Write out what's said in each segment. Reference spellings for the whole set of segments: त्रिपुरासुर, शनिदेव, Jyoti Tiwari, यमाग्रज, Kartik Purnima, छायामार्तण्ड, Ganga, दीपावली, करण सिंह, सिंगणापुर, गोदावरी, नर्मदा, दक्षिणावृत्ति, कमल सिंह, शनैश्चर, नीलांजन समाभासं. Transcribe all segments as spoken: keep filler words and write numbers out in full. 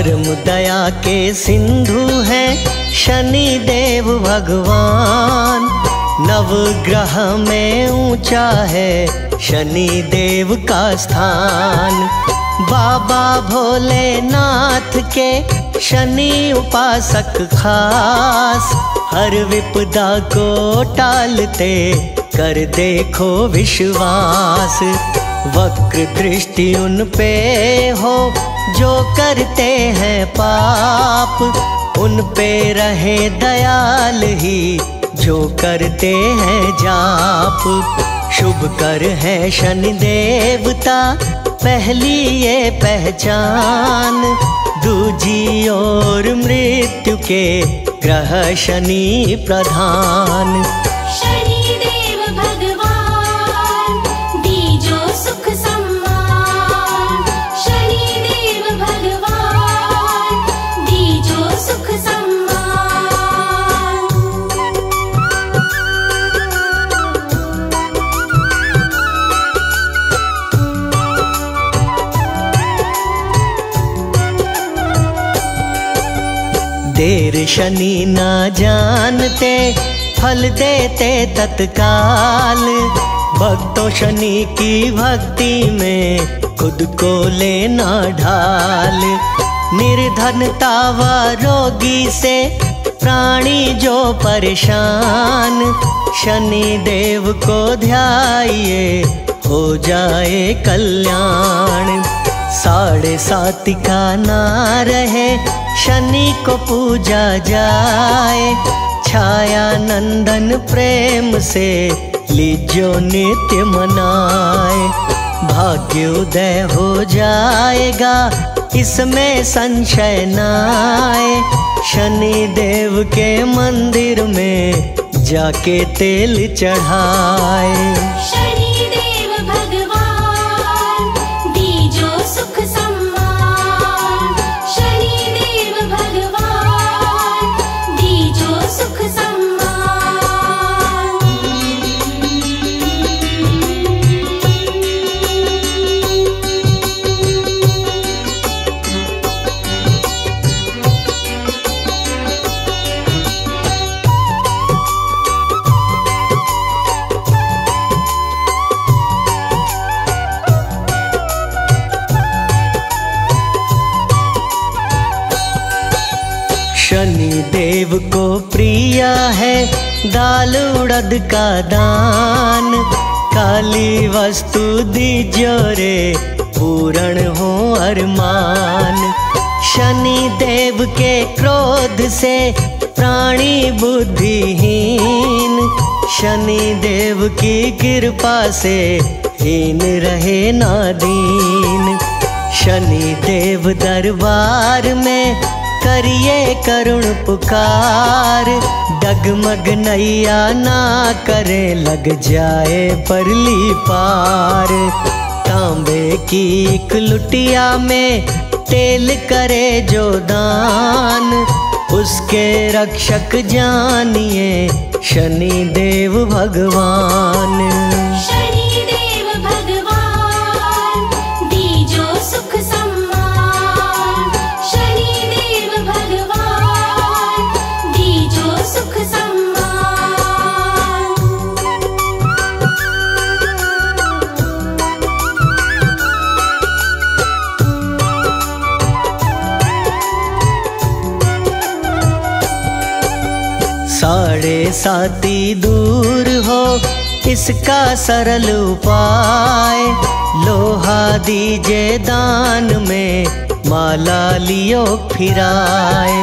परम दया के सिंधु है शनि देव भगवान, नवग्रह में ऊंचा है शनि देव का स्थान। बाबा भोलेनाथ के शनि उपासक खास, हर विपदा को टालते कर देखो विश्वास। वक्र दृष्टि उन पे हो जो करते हैं पाप, उन पे रहे दयाल ही जो करते हैं जाप। शुभ कर है शनि देवता पहली ये पहचान, दूजी ओर मृत्यु के ग्रह शनि प्रधान। देर शनि ना जानते फल देते तत्काल, भक्तों शनि की भक्ति में खुद को लेना ढाल। निर्धनता व रोगी से प्राणी जो परेशान, शनि देव को ध्याइए हो जाए कल्याण। साढ़े साती का ना रहे शनि को पूजा जाए, छाया नंदन प्रेम से लीजो नित्य मनाए। भाग्योदय हो जाएगा इसमें संशय न आए, शनि देव के मंदिर में जाके तेल चढ़ाए। शनि देव को प्रिय है दाल उड़द का दान, काली वस्तु दीजो रे पूर्ण हो अरमान। शनि देव के क्रोध से प्राणी बुद्धिहीन, शनि देव की कृपा से हीन रहे ना दीन। शनि देव दरबार में करिए करुण पुकार, डगमग नैया ना करे लग जाए परली पार। तांबे की एक लुटिया में तेल करे जो दान, उसके रक्षक जानिए शनि देव भगवान। साढ़े साती दूर हो इसका सरल उपाय, लोहा दीजे दान में माला लियो फिराए।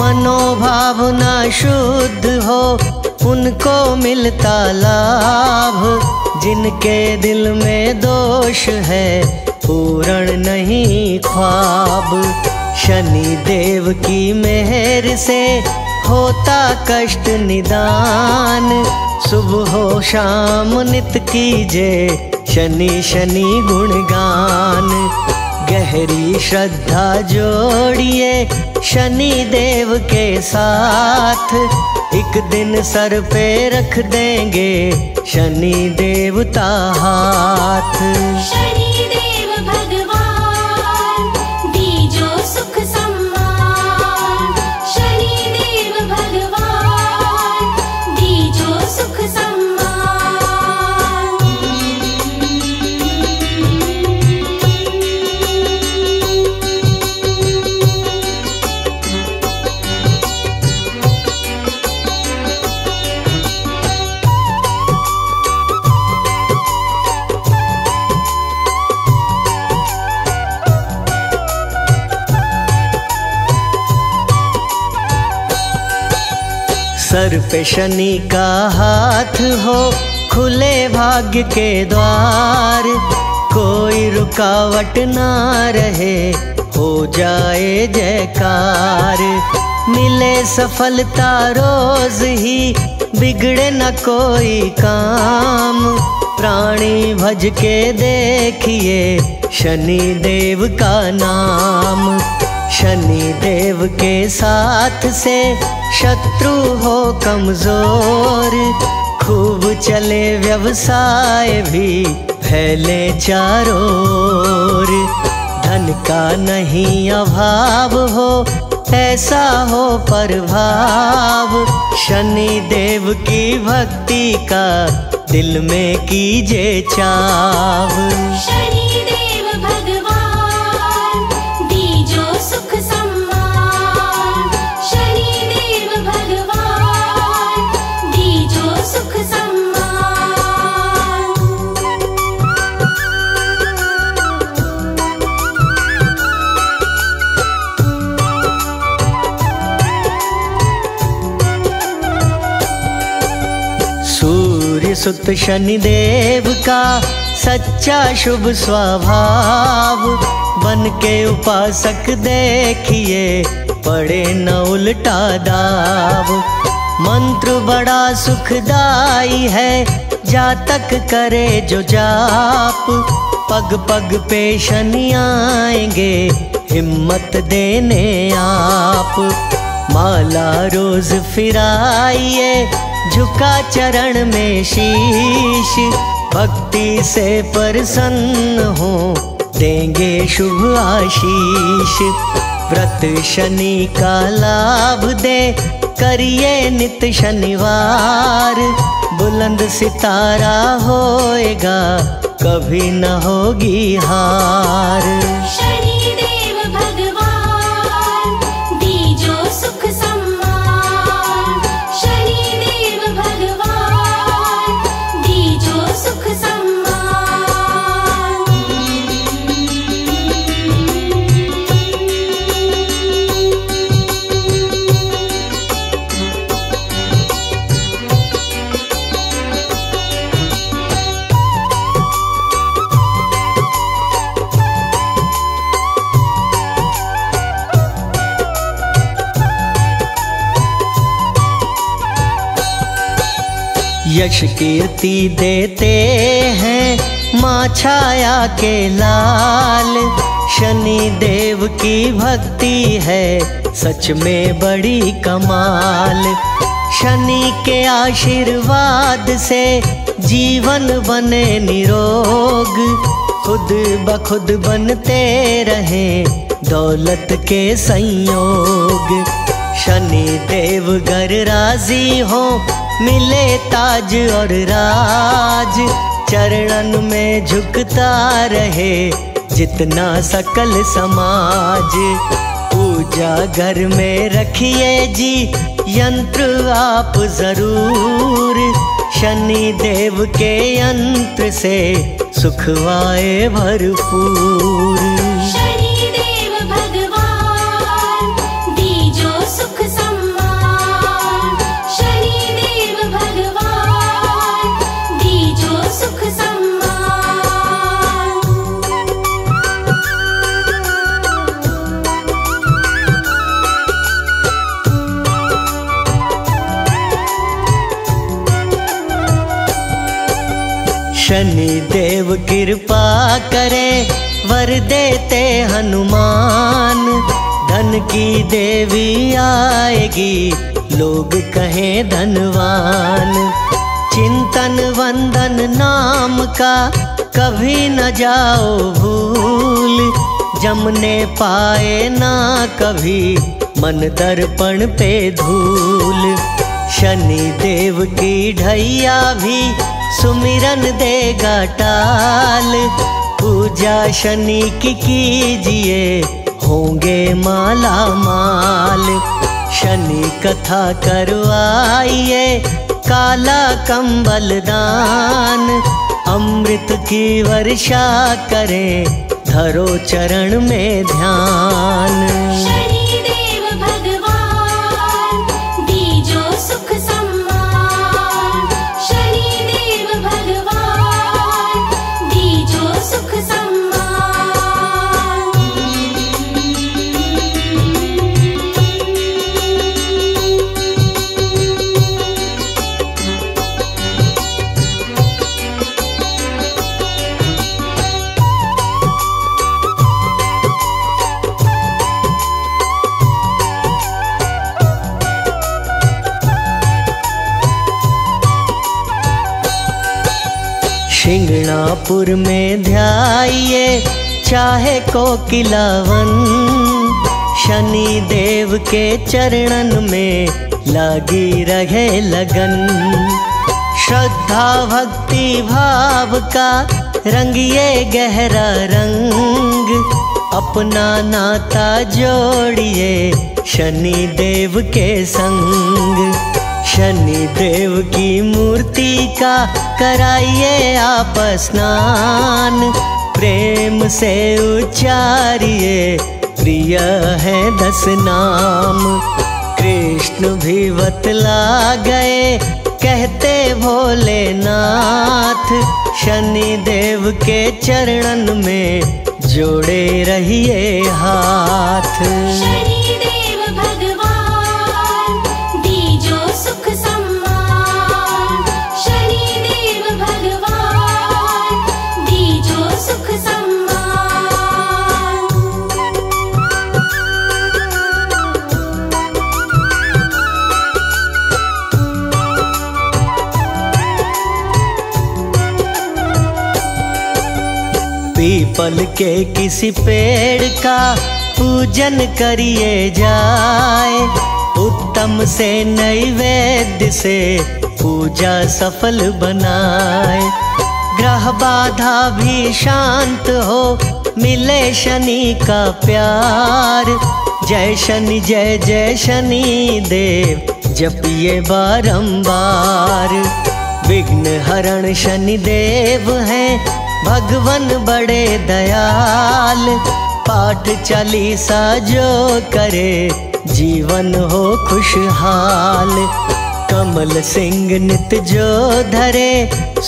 मनोभावना शुद्ध हो उनको मिलता लाभ, जिनके दिल में दोष है पूर्ण नहीं ख्वाब। शनि देव की मेहर से होता कष्ट निदान, सुबह हो शाम नित कीजे शनि शनि गुणगान। गहरी श्रद्धा जोड़िए शनि देव के साथ, एक दिन सर पे रख देंगे शनि देवता हाथ। शनि देव भगवान दीजो सुख सम सर पे शनि का हाथ हो, खुले भाग्य के द्वार, कोई रुकावट ना रहे, हो जाए जयकार। मिले सफलता रोज ही, बिगड़े न कोई काम, प्राणी भज के देखिए शनि देव का नाम। शनि देव के साथ से शत्रु हो कमजोर, खूब चले व्यवसाय भी फैले चारों ओर। धन का नहीं अभाव हो, ऐसा हो प्रभाव, शनि देव की भक्ति का दिल में कीजे चाव। शनि देव भगवान दीजो सुख सम्मान, शनि देव भगवान दीजो सुख सुत शनि देव का सच्चा शुभ स्वभाव, बन के उपासक देखिए पड़े न उल्टा दाव। मंत्र बड़ा सुखदाई है, जातक करे जो जाप, पग पग पे शनि आएंगे हिम्मत देने आप। माला रोज फिराइए, झुका चरण में शीश, भक्ति से प्रसन्न हो देंगे शुभ आशीष। व्रत शनि का लाभ दे, करिए नित शनिवार, बुलंद सितारा होएगा कभी न होगी हार। यश कीर्ति देते हैं माँ छाया के लाल, शनि देव की भक्ति है सच में बड़ी कमाल। शनि के आशीर्वाद से जीवन बने निरोग, खुद बखुद बनते रहे दौलत के संयोग। शनि देव घर राजी हो, मिले ताज और राज, चरणन में झुकता रहे जितना सकल समाज। पूजा घर में रखिए जी, यंत्र आप जरूर, शनि देव के यंत्र से सुखवाए भरपूर। शनि देव कृपा करे, वर देते हनुमान, धन की देवी आएगी लोग कहें धनवान। चिंतन वंदन नाम का कभी न जाओ भूल, जमने पाए ना कभी मन दर्पण पे धूल। शनि देव की ढैया भी सुमिरन देगा टाल, पूजा शनि की कीजिए होंगे माला माल। शनि कथा करवाइए, काला कंबल दान, अमृत की वर्षा करें धरो चरण में ध्यान। शनि देव भगवान दीजो सुख शिंगणापुर में ध्याइए चाहे कोकिलावन, शनि देव के चरणन में लगी रहे लगन। श्रद्धा भक्ति भाव का रंगिए गहरा रंग, अपना नाता जोड़िए शनि देव के संग। शनि देव की मूर्ति का कराइए आप स्नान, प्रेम से उच्चारिए प्रिय है दस नाम। कृष्ण भी बतला गए कहते भोलेनाथ, शनि देव के चरणन में जोड़े रहिए हाथ। पल के किसी पेड़ का पूजन करिए जाए, उत्तम से नैवेद्य से पूजा सफल बनाए। ग्रह बाधा भी शांत हो मिले शनि का प्यार, जय शनि जय जय शनि देव जपिए बारंबार। विघ्न हरण शनि देव हैं भगवन बड़े दयाल, पाठ चालीसा जो करे जीवन हो खुशहाल। कमल सिंह नित जो धरे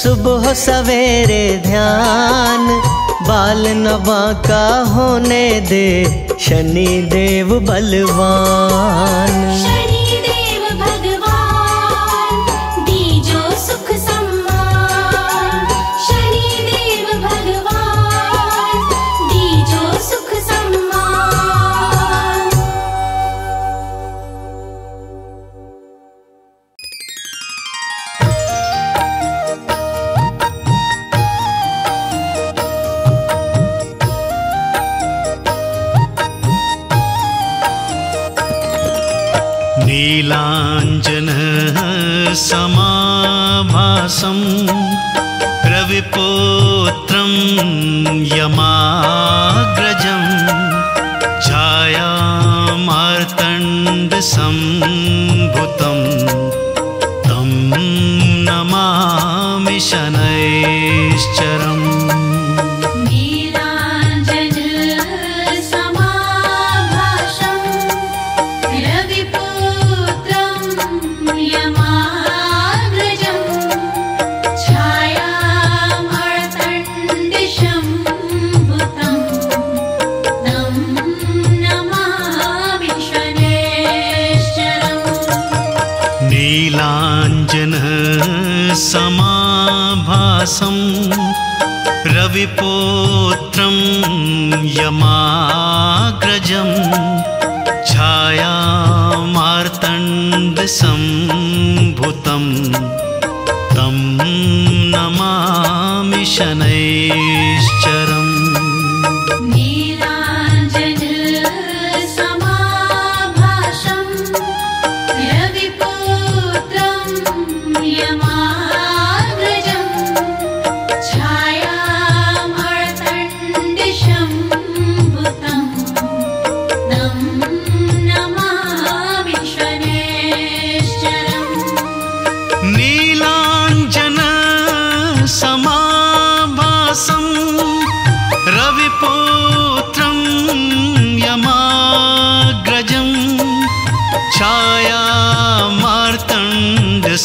सुबह सवेरे ध्यान, बाल न बांका होने दे शनि देव बलवान। नीलांजन समाभासं रविपुत्रं यमाग्रजं छायामार्तण्डसंभूतं तं नमामि शनैश्चरम्। समाभासं रविपुत्रं यमाग्रजं छायामार्तण्डसंभूतं तं नमामि शनैश्चरम्।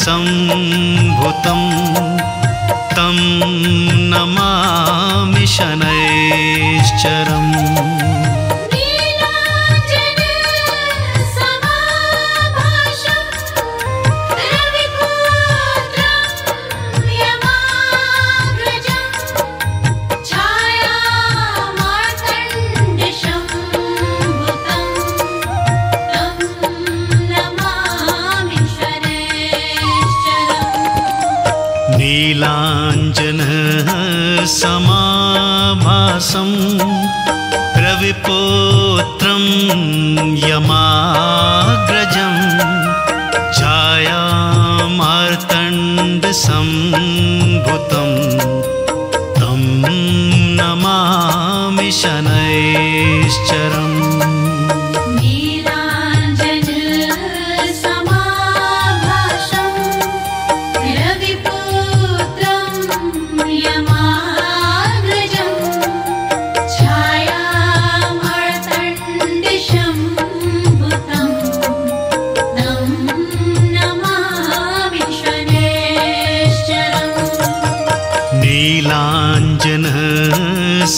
संभूतं तं नमामि शनैश्चरम्। नीलांजन समाभासं रविपुत्रं यमाग्रजं छायामार्तण्डसंभुतं तं नमामि शनैश्चरम्।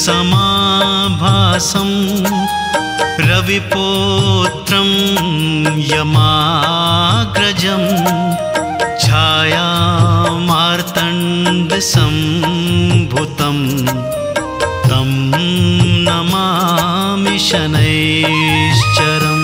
समाभासं रविपुत्रं यमाग्रजं छायामार्तण्डसंभुतं तं नमामि शनैश्चरम्।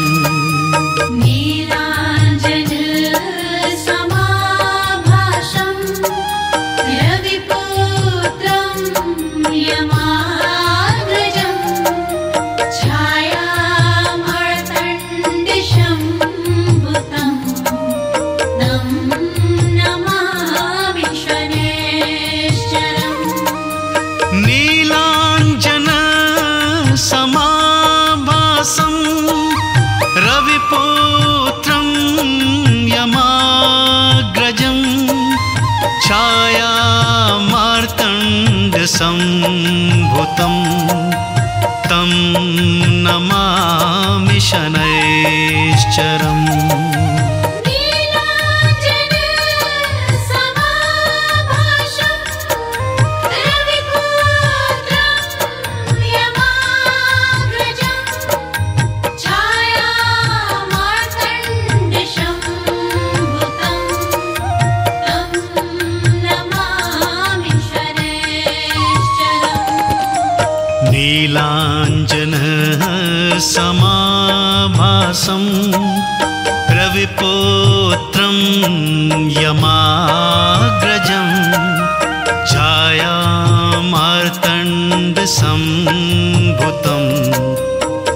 संभुतं तं नमामि शनैश्चरम्। नीलांजन समाभासं रविपुत्रं यमाग्रजं छायामार्तण्डसंभुतं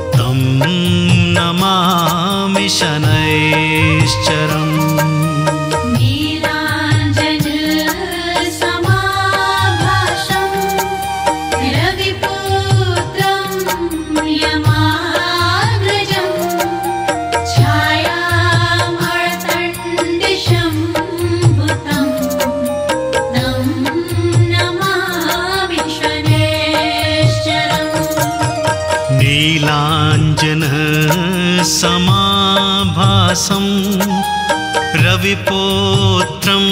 तं नमामि शनैश्चरम्। नीलांजन समाभासं रविपुत्रं यमाग्रजं छायामार्तण्डसंभुतं तं नमामि शनैश्चरम्। रविपुत्रं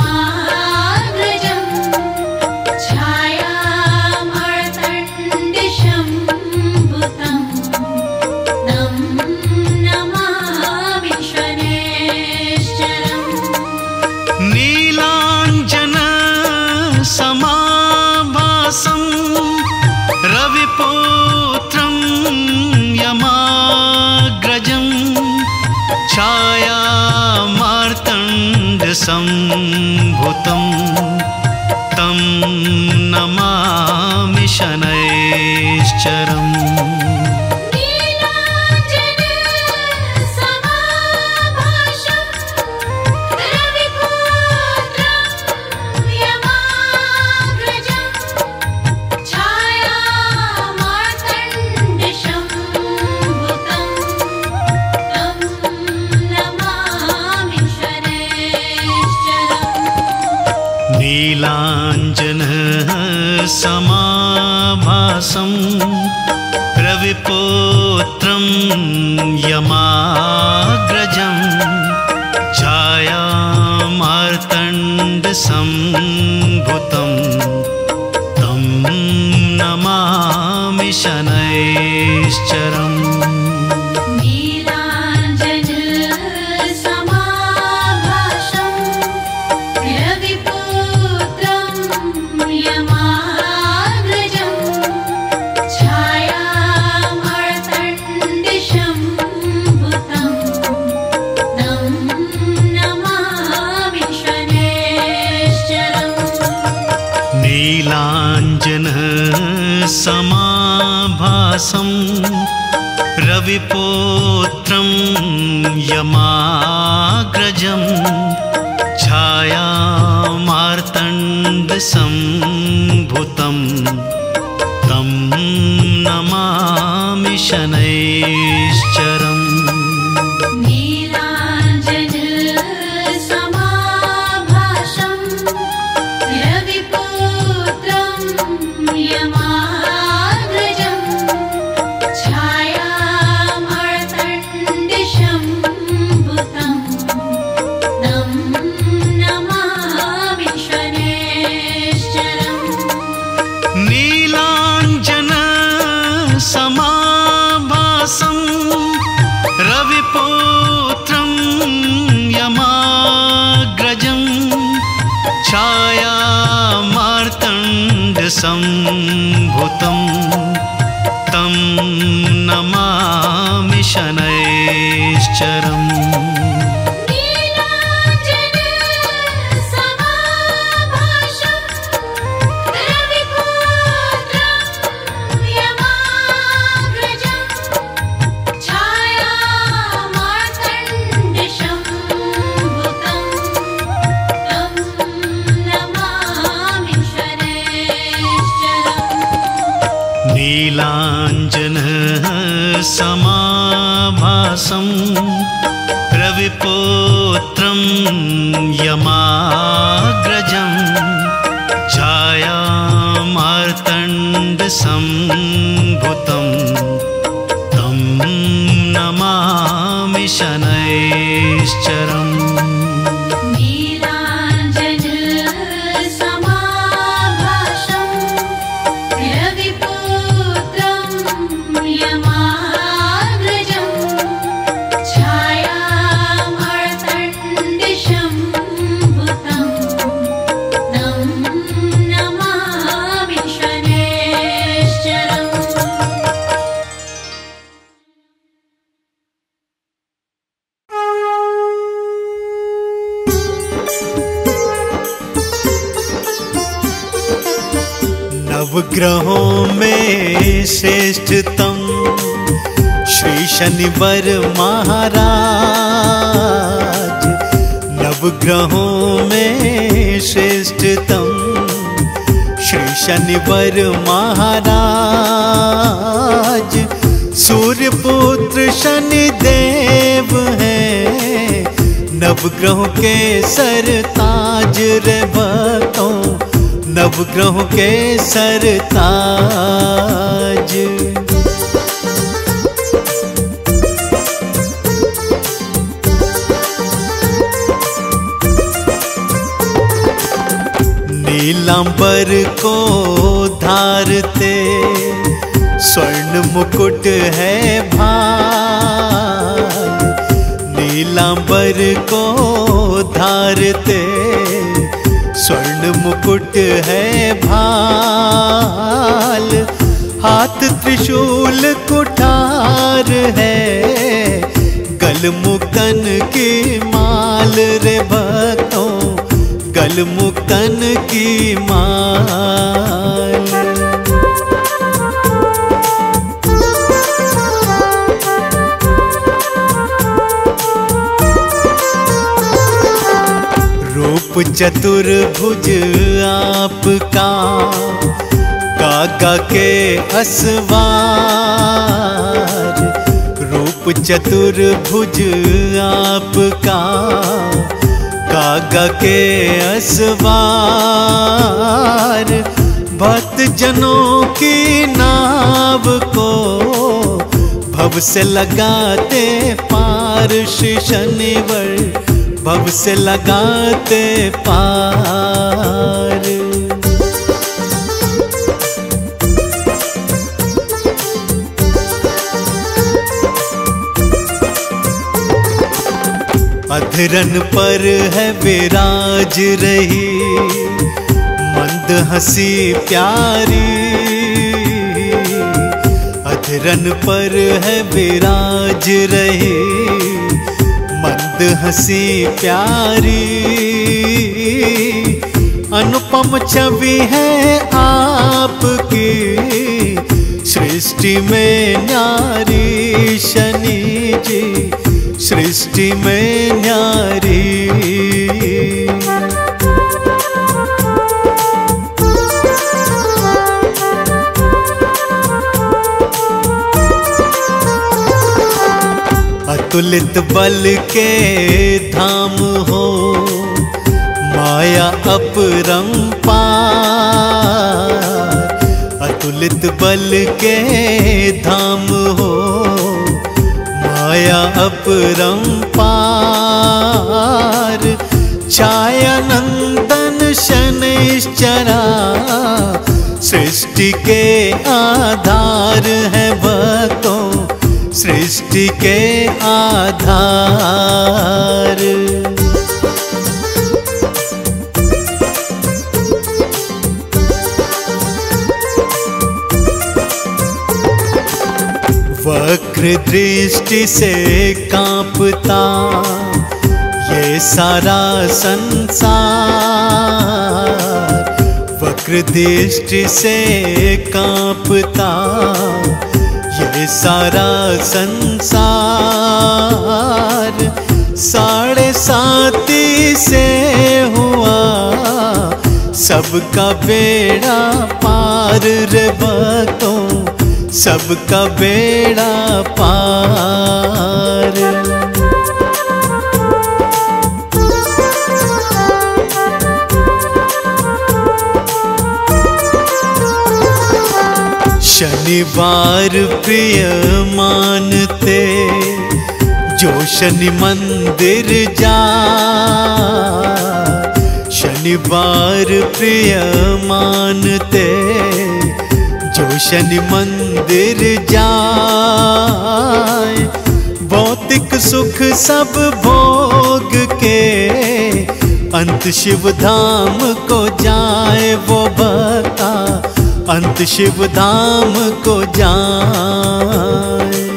यमाग्रजं छायामार्तण्डसंभुतं तं नमामि शनैश्चरम्। नीलांजन समाभासं रविपुत्रं यमाग्रजं छायामार्तण्डसंभुतं तं नमामि शनैः। निश्चरम् नीलांजन समाभाषं रविपुत्रं यमाग्रजं छायामर्तन्दिशं भूतं तं नमामि शनैश्चरम् नीलांजन समाभासं रविपुत्रं यमाग्रजं छायामार्तण्डसंभूतं तं नमामि शनैश्चरम् संभूतं तं नमामि शनैश्चरम् नीलांजन समाभासं रविपुत्रं यमाग्रजं छायामार्तण्डसंभूतं तं नमामि शनैश्चरम् ग्रहों में श्रेष्ठतम श्री शनिवर महाराज। नवग्रहों में श्रेष्ठतम श्री शनिवर महाराज। सूर्यपुत्र शनिदेव हैं, नवग्रहों के सरताज रे भक्तों, नवग्रहों के सरताज। नीलांबर को धारते स्वर्ण मुकुट है भाई। नीलांबर को धारते स्वर्ण मुकुट है भाल। हाथ त्रिशूल कुठार है, गलमुक्तन की माल रे भक्तों, गलमुक्तन की माल। चतुर्भुज आपका काका के असवार। रूप चतुर्भुज आपका काका के असवार। भक्तजनों की नाव को भव से लगाते पार श्री शनिवर, भव से लगाते पार। अधरन पर है विराज रही मंद हंसी प्यारी। अधरन पर है विराज रही मंद हंसी प्यारी। अनुपम छवि है आपकी सृष्टि में न्यारी शनि जी, सृष्टि में न्यारी। अतुलित बल के धाम हो माया अपरंपार। अतुलित बल के धाम हो माया अपरंपार। छाया नंदन शनैश्चरा सृष्टि के आधार है भक्तों, सृष्टि के आधार। वक्र दृष्टि से कांपता ये सारा संसार। वक्र दृष्टि से कांपता ये सारा संसार। साढ़े साती से हुआ सबका बेड़ा पार रे भक्तों, सबका बेड़ा पार। शनिवार प्रिय मानते जो शनि मंदिर जा। शनिवार प्रिय मानते जो शनि मंदिर जाए। भौतिक सुख सब भोग के अंत शिव धाम को जाए वो भक्ता, अंत शिव धाम को जाए।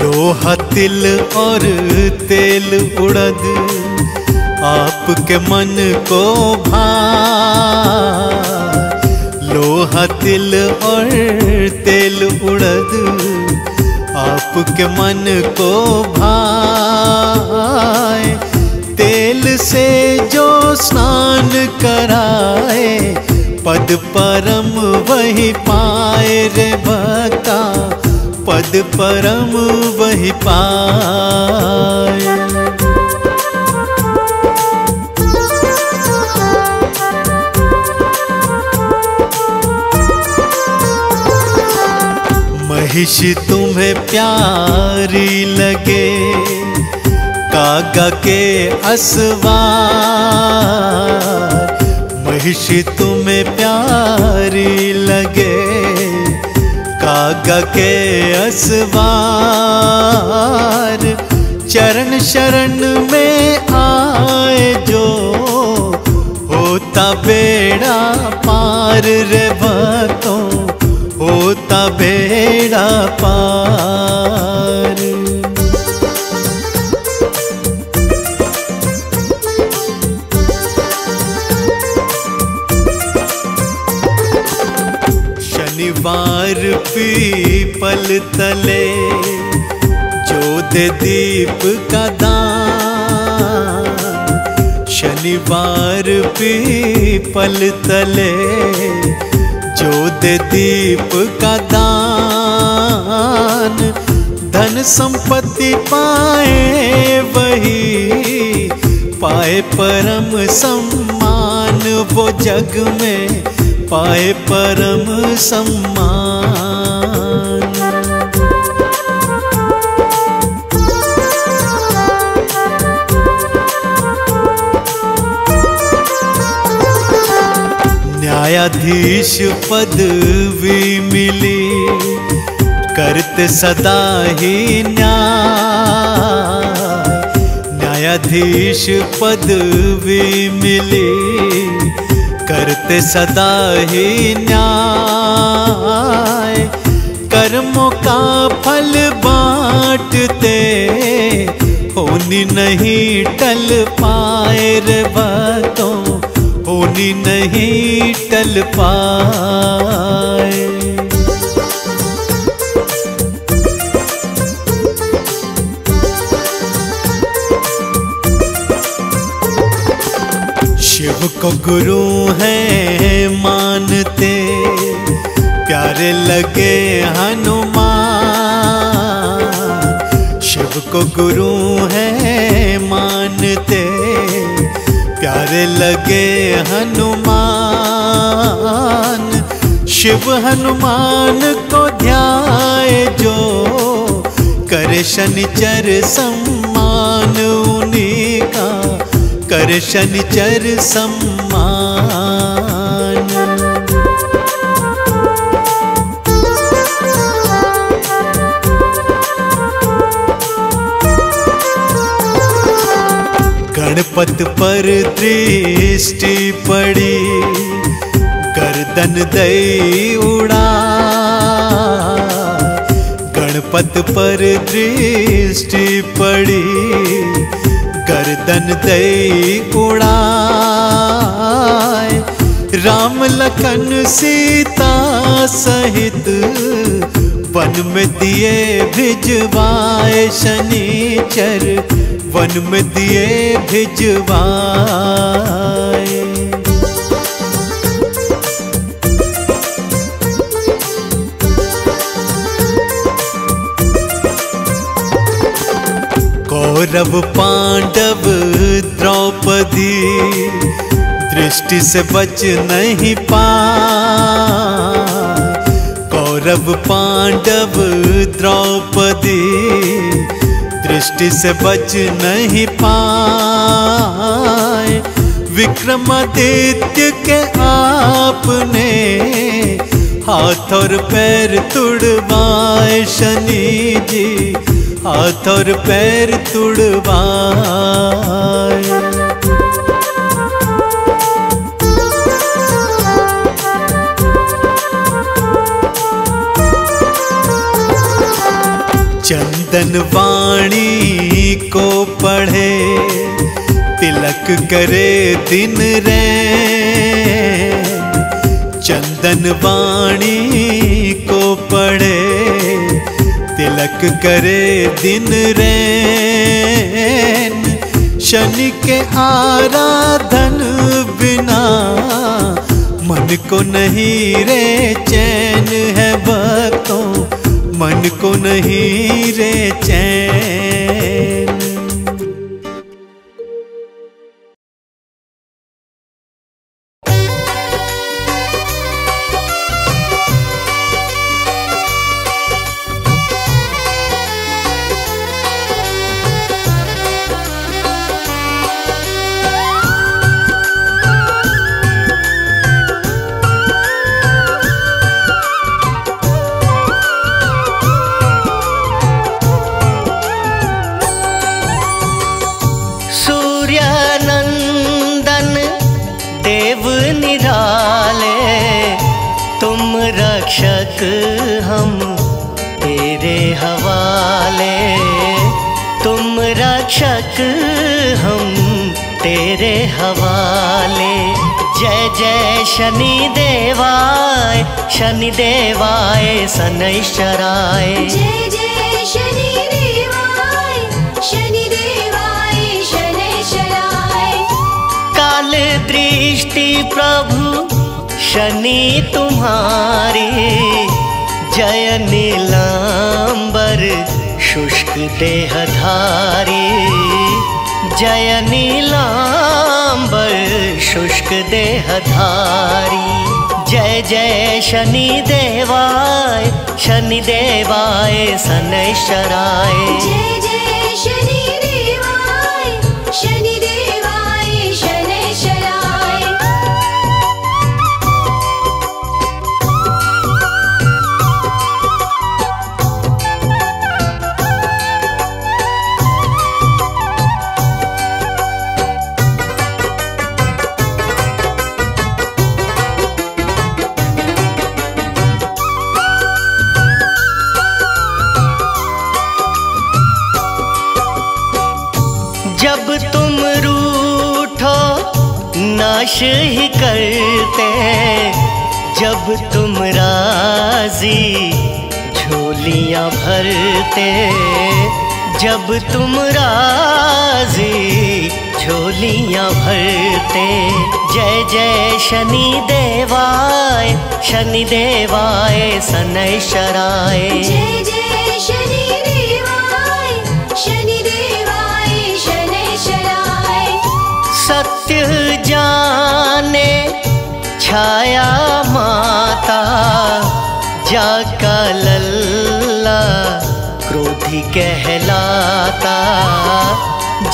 लोहा तिल और तेल उड़द आपके मन को भाए। लोहा तिल और तेल उड़द आपके मन को भाए। तेल से जो स्नान कराए पद परम वही पाए रे भक्ता, पद परम वही पाए। महिषी तुम्हें प्यारी लगे कागा के असवार। महिषी तुम्हें प्यारी लगे कागा के असवार। चरण शरण में आए जो होता बेड़ा पार रे भक्तों, होता बेड़ा पार। शनिवार पीपल तले जो दे दीप का दान। शनिवार पीपल तले जो दे दीप का दान। धन संपत्ति पाए वही पाए परम सम्मान वो जग में, पाए परम सम्मान। न्यायाधीश पदवी मिली, करते सदा ही न्याय। न्यायाधीश पदवी मिली, करते सदा ही न्याय। कर्मों का फल बांटते होनी नहीं टल पाए रे बातों, होनी नहीं टल पाए। शिव को गुरु है मानते, प्यारे लगे हनुमान। शिव को गुरु है मानते, प्यारे लगे हनुमान। शिव हनुमान को ध्याए जो, करे शनिचर सम्मान उन्हीं का, कर शनिचर सम्मान। गणपत पर दृष्टि पड़ी, गर्दन दई उड़ा। गणपत पर दृष्टि पड़ी, गर्दन दे उड़ाए। राम लखन सीता सहित वन में दिए भिजवाए शनिचर, वन में दिए भिजवाए। कौरव पांडव द्रौपदी, दृष्टि से बच नहीं पाए। कौरव पांडव द्रौपदी, दृष्टि से बच नहीं पाए। विक्रमादित्य के आपने हाथ और पैर तुड़वाए शनि जी, हाथ और पैर तुड़वाए। चंदन वाणी को पढ़े, तिलक करे दिन रे। चंदन वाणी को पढ़े, तिलक करे दिन रैन। शनि के आराधन बिना, मन को नहीं रे चैन है भक्तों, मन को नहीं रे चैन। हम तेरे हवाले, तुम रक्षक हम तेरे हवाले। जय जय शनि देवाय, शनि देवाय शनैश्चराय। जय जय शनि देवाय, शनि देवाय शनैश्चराय। काल दृष्टि प्रभु शनि तुम्हारी, जय नीलांबर शुष्क देहधारी। जय नीलांबर शुष्क देहधारी। जय जय शनि देवाय, शनि देवाय शनैश्चराय। जय जय शनि देवाय, शनि देवाय शनैश्चराय। Oh, जब तुम रूठो नाश ही करते, जब तुम राजी झोलियाँ भरते, जब तुम राजी झोलियाँ भरते। जय जय शनि देवाय, शनि देवाय शनैश्चराय। जय जय शनि देवाय, शनि देवाय शनैश्चराय। सत्य जाने छाया माता, जाका लल्ला क्रोधी कहलाता,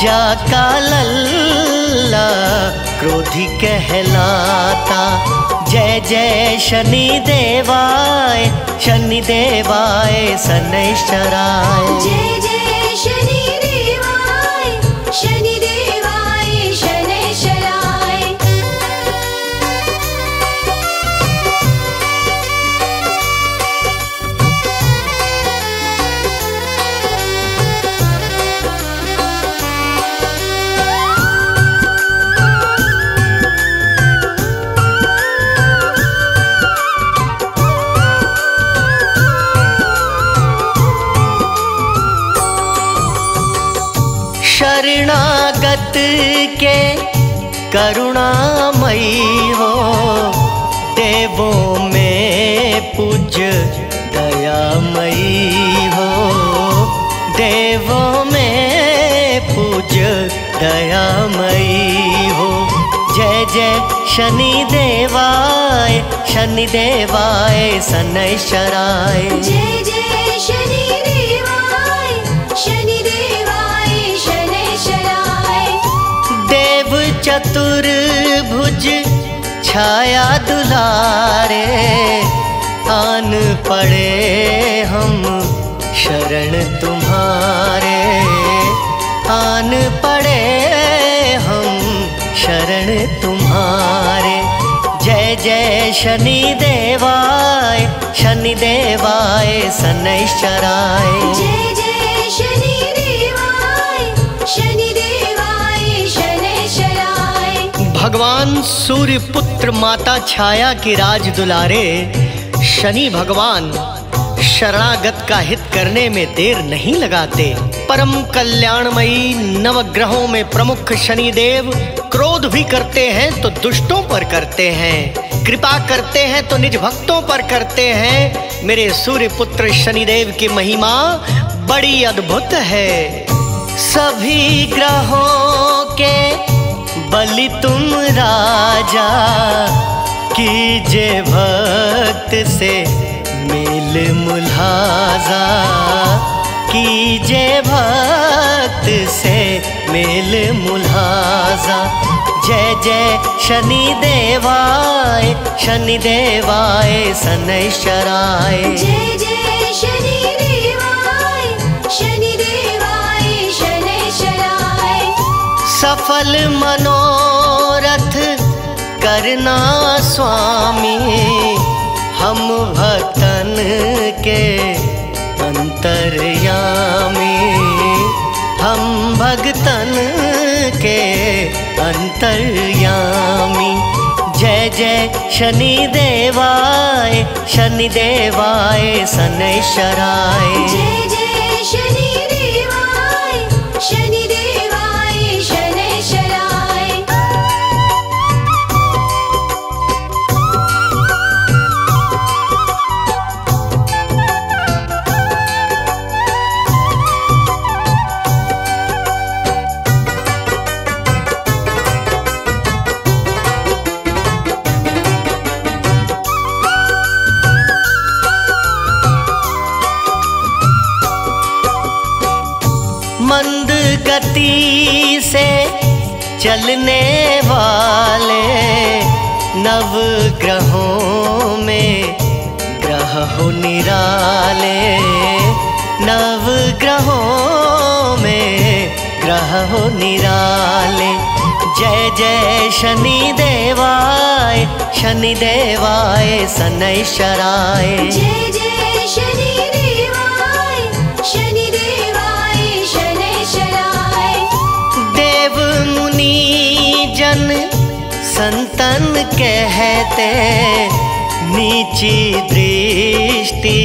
जाका लल्ला क्रोधी कहलाता। जय जय शनि देवाय, शनि देवाय शनैश्चराय। जय जय शनि देवाय, शनि देवाय शनैश्चराय। शरणागत के करुणामयी हो, देवों में पूज्य दयामयी हो, देवों में पूज्य दयामयी हो। जय जय शनि देवाय, शनि देवाय शनैश्चराय। जय जय शनि देवाय, शनि देवाय शनैश्चराय। देव चतुर्भुज छाया दुलारे, आन पड़े हम शरण तुम्हारे, आन पड़े हम शरण तुम्हारे। जय जय शनि देवाय, शनि देवाय शनैश्चराय। जय जय शनि देवाय, शनि देवाय शनैश्चराय। भगवान सूर्य पुत्र माता छाया की राज दुलारे, शनि भगवान शरणागत का हित करने में देर नहीं लगाते। परम कल्याणमयी नवग्रहों में प्रमुख शनि देव क्रोध भी करते हैं तो दुष्टों पर करते हैं, कृपा करते हैं तो निज भक्तों पर करते हैं। मेरे सूर्य पुत्र शनि देव की महिमा बड़ी अद्भुत है। सभी ग्रहों के बलि तुम राजा, कीजे भक्त से मेल मुलाजा, कीजे भक्त से मेल मुलाजा। जय जय शनि देवाय, शनि देवाय शनैश्चराय। जय जय शनि देवाय, शनि देवाय शनैश्चराय। सफल मनोरथ करना स्वामी, हम भक्तन के अंतर्यामी, हम भक्तन के अंतर्यामी। जय जय शनि देवाय, शनि देवाय शनैश्चराय। जय जय शनि देवाय, शनि देवाय शनैश्चराय। मंद गति से चलने वाले नवग्रहों में ग्रह हो निराले, नवग्रहों में ग्रह हो निराले। जय जय शनि देवाय, शनि देवाय शनैश्चराय। जय जय शनि देवाय, शनि देवाय शनैश्चराय। संतन संतन कहते, नीची दृष्टि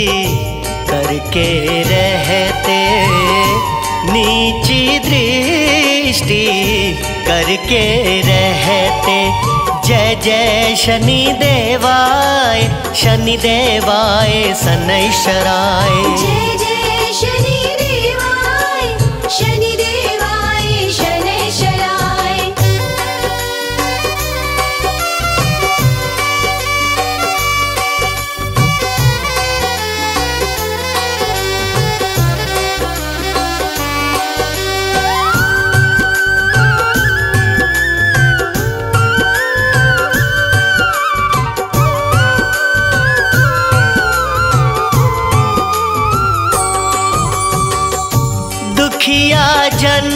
करके रहते, नीची दृष्टि करके रहते। जय जय शनि देवाय शनि देवाय शनैश्चराय, जय जय शनि देवाय शनि देवाय शनैश्चराय। दुखिया जन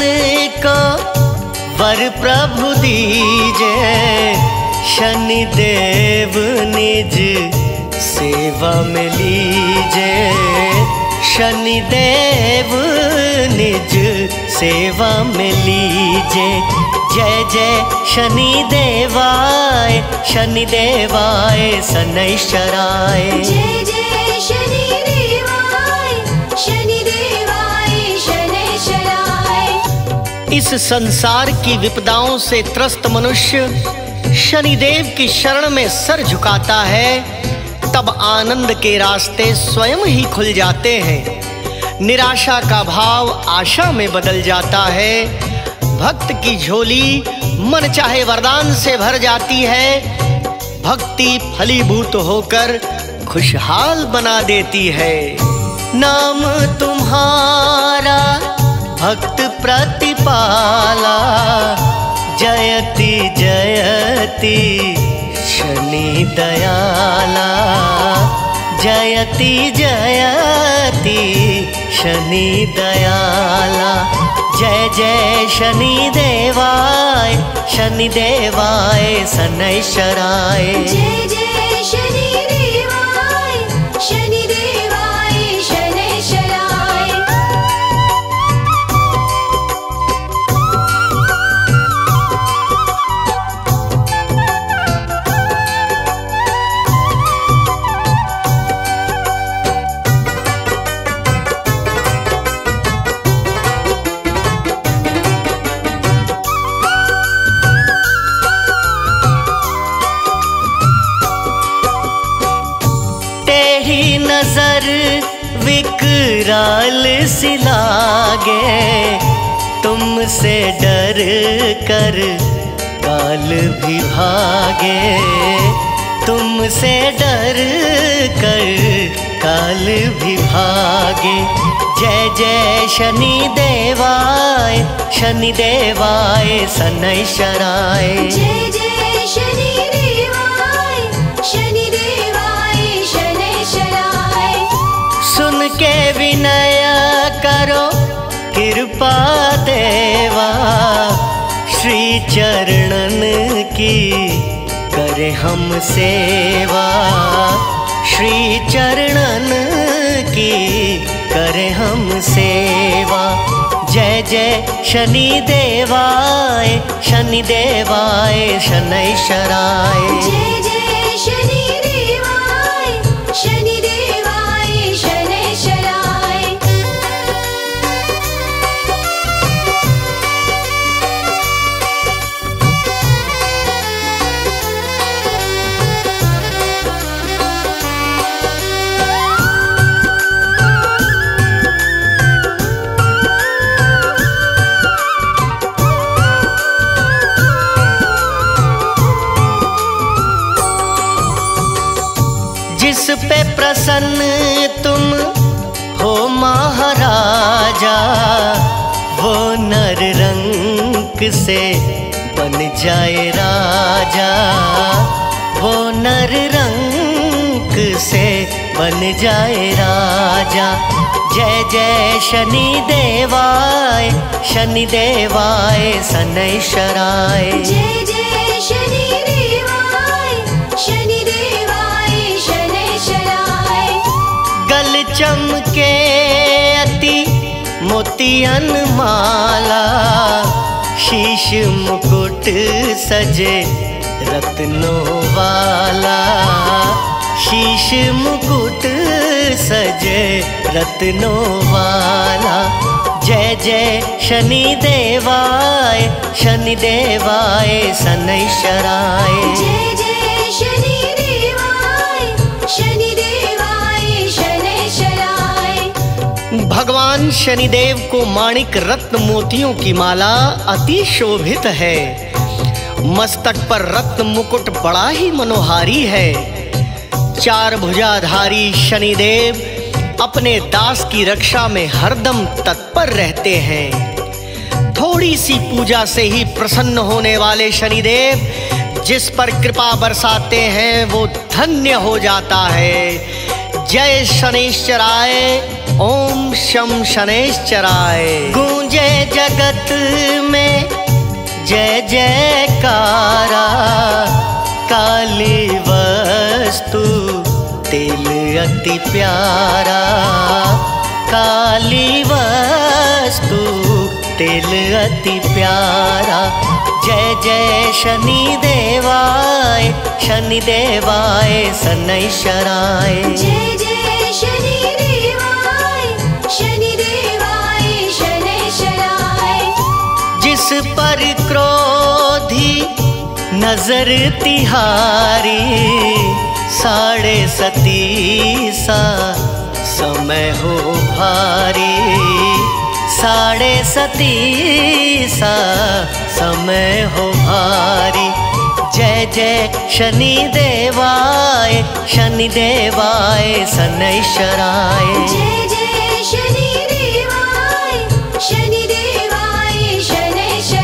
को वर प्रभु दीजे, शनि देव निज सेवा में लीजे, शनि देव निज सेवा में लीजे। जय जय शनि देवाय शनि देवाय शनैश्चराय, जय जय शनि देवाय शनि देवाय। इस संसार की विपदाओं से त्रस्त मनुष्य शनिदेव की शरण में सर झुकाता है, तब आनंद के रास्ते स्वयं ही खुल जाते हैं, निराशा का भाव आशा में बदल जाता है, भक्त की झोली मन चाहे वरदान से भर जाती है, भक्ति फलीभूत होकर खुशहाल बना देती है। नाम तुम्हारा भक्त प्रतिपाला, जयति जयति शनि दयाला, जयति जयति शनि दयाला। जय जय शनि देवाय शनि देवाय शनैश्चराय, जय जय शनि देवाय शनि देवाय शनैश्चराय। नजर विकराल सी लागे, तुमसे डर कर काल भी भागे, तुमसे डर कर काल भी भागे। जय जय शनि देवाय शनि देवाय शनैश्चराय, जय जय शनि देवाय शनि देवाय शनैश्चराय। सुन के विनय करो कृपा देवा, श्री चरणन की करे हम सेवा, श्री चरणन की करे हम सेवा। जय जय शनि देवाय शनि देवाय शनैश्चराय, जय जय शनि देवाय शनि देवाय शनैश्चराय। जिस पे प्रसन्न तुम हो महाराजा, वो नर रंग से बन जाए राजा, वो नर रंग से बन जाए राजा। जय जय शनि देवाय शनि देवाय शनैश्चराय, जय जय शनि देवाय शनि देवाय शनैश्चराय। गल चमके अति मोतियन माला, शीश मुकुट सजे रत्नों वाला, शीश मुकुट सजे रत्नों वाला। जय जय शनि देवाय शनि देवाय शनैश्चराय, जय जय शनि देवाय शनि देवाय शनैश्चराय। भगवान शनिदेव को माणिक रत्न मोतियों की माला अति शोभित है, मस्तक पर रत्न मुकुट बड़ा ही मनोहारी है। चार भुजाधारी शनिदेव अपने दास की रक्षा में हरदम तत्पर रहते हैं। थोड़ी सी पूजा से ही प्रसन्न होने वाले शनिदेव जिस पर कृपा बरसाते हैं वो धन्य हो जाता है। जय शनैश्चराय, ओम शम शनैश्चराय। गूंजे जगत में जय जयकारा, काली वस्तु तेल अति प्यारा, काली वस्तु तेल अति प्यारा। जय जय शनि देवाय शनि देवाय शनैश्चराय, जय जय शनि देवाय शनि देवाय शनैश्चराय। जिस पर क्रोधी नजर तिहारी, साढ़े सती सा समय हो भारी, साढ़े सती सा समय हो भारी। जय जय शनि देवाय शनि देवाय शनैश्चराय, जय जय शनि देवाय शनि देवाय शनैश्चराय।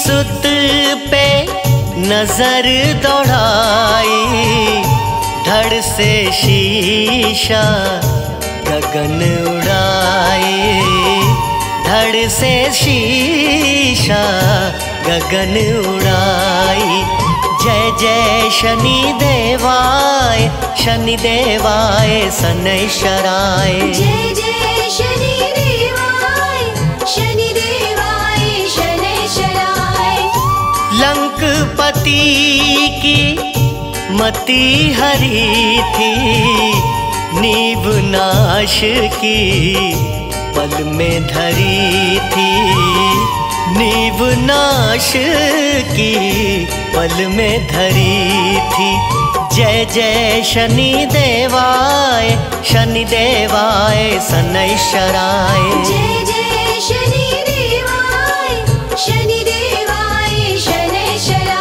सुत पे नजर दौड़ाई, धड़ से शीशा गगन उड़ाई, धड़ से शीशा गगन उड़ाई। जय जय शनि देवाय शनि देवाय शनैश्चराय, जय जय शनि देवाय शनि देवाय शनैश्चराय। लंकपति की मति हरी थी, नींव नाश की पल में धरी थी, नींव नाश की पल में धरी थी। जय जय शनि देवाय शनि देवाय शनैश्चराय, जय जय शनि देवाय शनि देवाय शनैश्चराय।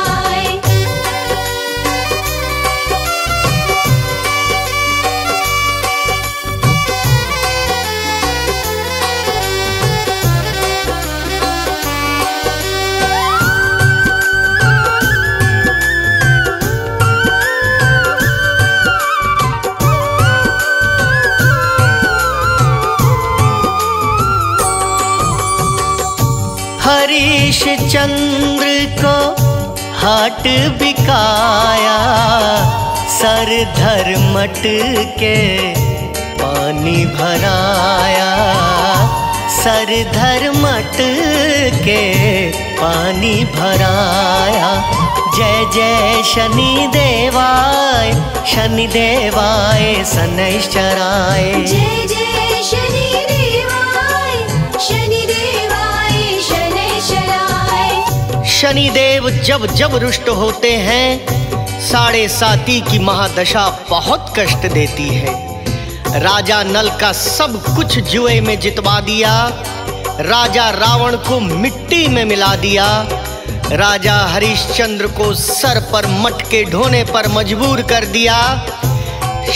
हरीश चंद्र को हाट बिकाया, सर धर्मट के पानी भराया, सर धर्मट के पानी भराया। जय जय शनि देवाय शनि देवाय शनैश्चराय, जय जय शनि देवाय शनि देवाय। शनिदेव जब जब रुष्ट होते हैं, साढ़े साती की महादशा बहुत कष्ट देती है। राजा नल का सब कुछ जुए में जितवा दिया, राजा रावण को मिट्टी में मिला दिया, राजा हरिश्चंद्र को सर पर मटके ढोने पर मजबूर कर दिया।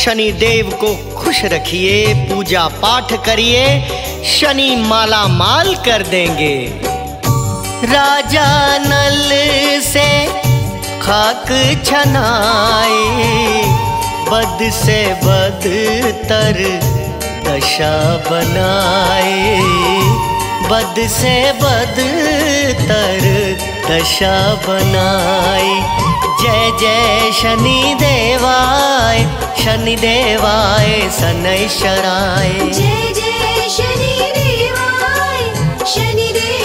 शनिदेव को खुश रखिए, पूजा पाठ करिए, शनि माला माल कर देंगे। राजा नल से खाक छनाई, बद से बदतर दशा बनाई, बद से बदतर दशा बनाई। जय जय शनि देवाय, शनि देवाय शनैश्चराय। जय जय शनि देवाय, शनि देवाय शनैश्चराय।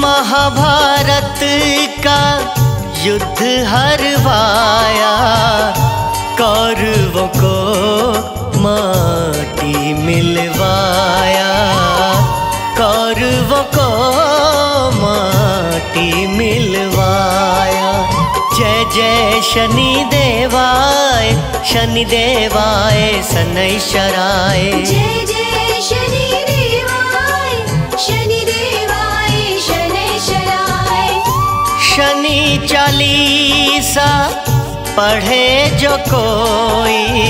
महाभारत का युद्ध हरवाया, कौरवों को माटी मिलवाया, कौरवों को माटी मिलवाया। जय जय शनि देवाय, शनि देवाय शनैश्चराय। जय जय शनि देवाय, शनि देवाय शनैश्चराय। शनि चालीसा पढ़े जो कोई,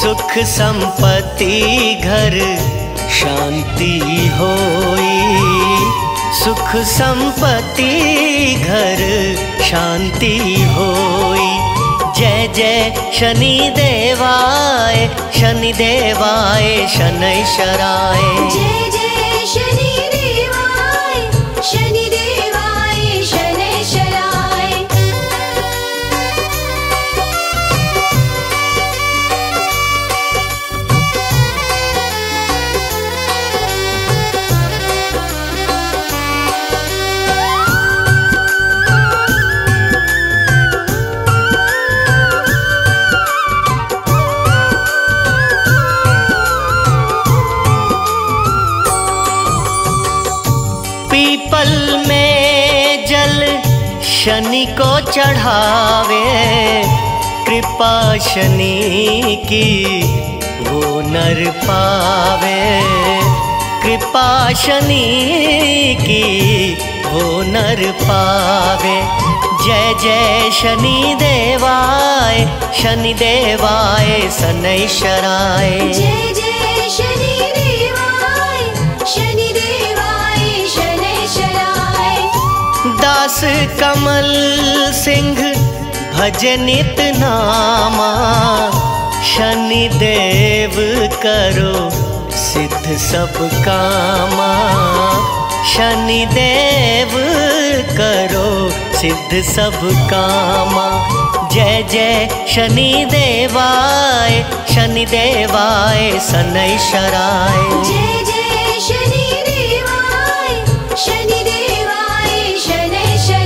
सुख संपत्ति घर शांति होई, सुख संपत्ति घर शांति होई। जय जय शनि देवाय, शनि देवाय शनैश्चराय। जय जय शनि देवाय, शनि देवाय शनैश्चराय। पीपल में जल शनि को चढ़ावे, कृपा शनि की वो नर पावे, कृपा शनि की वो नर पावे। जय जय शनि देवाय, शनि देवाय शनैश्चराय। जय जय शनि देवाय, शनि देवाय शनैश्चराय। दास कमल सिंह भजे नित नामा, शनि देव करो सिद्ध सब कामा, शनि देव करो सिद्ध सब कामा। जय जय शनि देवाय, शनि देवाय शनैश्चराय। जय जय शनि देवाय, शनि देवाय शनैश्चराय।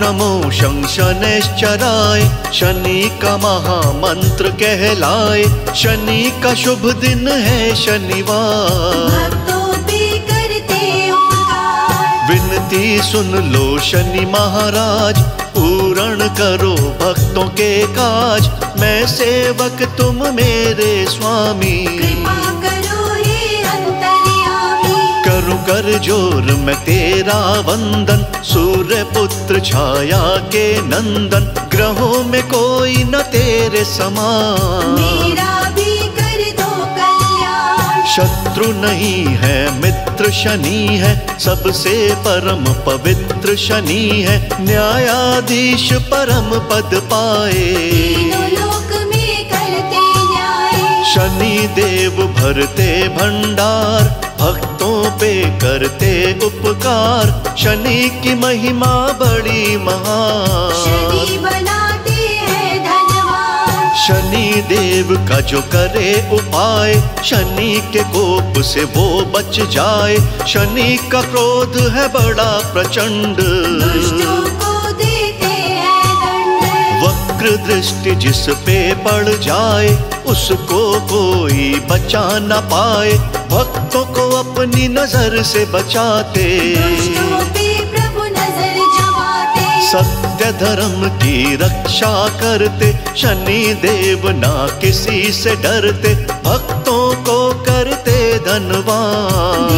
नमो शं शनैश्चराय, शनि का महामंत्र कहलाए, शनि का शुभ दिन है शनिवार। भक्तों पे करते उपकार, विनती सुन लो शनि महाराज, पूर्ण करो भक्तों के काज। मैं सेवक तुम मेरे स्वामी, कृपा करो हे अंतर्यामी। करूं कर जोर मैं तेरा वंदन, सूर्य पुत्र छाया के नंदन, ग्रहों में कोई न तेरे समान। मेरा भी कर दो कल्याण, शत्रु नहीं है मित्र शनि है, सबसे परम पवित्र शनि है, न्यायाधीश परम पद पाए। तीनों लोक में करते न्याय, शनि देव भरते भंडार, भक्तों पे करते उपकार, शनि की महिमा बड़ी महान। शनि बनाते हैं धनवान, शनि देव का जो करे उपाय, शनि के कोप से वो बच जाए। शनि का क्रोध है बड़ा प्रचंड, दुष्टों को देते हैं दंड। वक्र दृष्टि जिस पे पड़ जाए, उसको कोई बचा न पाए। भक्तों को अपनी नजर से बचाते, दुष्टों पे प्रभु नजर जमाते। सत्य धर्म की रक्षा करते, शनि देव ना किसी से डरते। भक्तों को करते धनवान,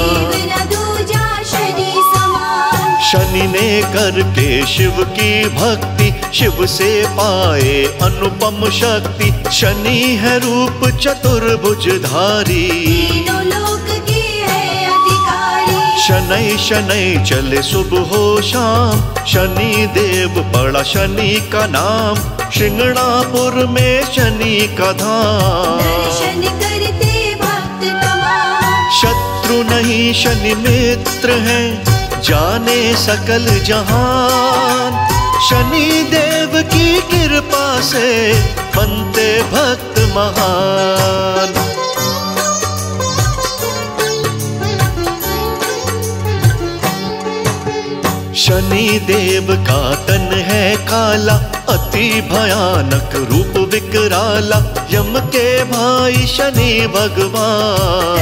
शनि ने करके शिव की भक्ति। शिव से पाए अनुपम शक्ति, शनि है रूप चतुर्भुजधारी। शनै शनै चले सुबह हो शाम, शनि देव बड़ा शनि का नाम। सिंगणापुर में शनि का धाम, दर्शन करते भक्त तमाम। शत्रु नहीं शनि मित्र हैं, जाने सकल जहान। शनि देव की कृपा से बनते भक्त महान। शनि देव का तन है काला, अति भयानक रूप विकराला। यम के भाई शनि भगवान,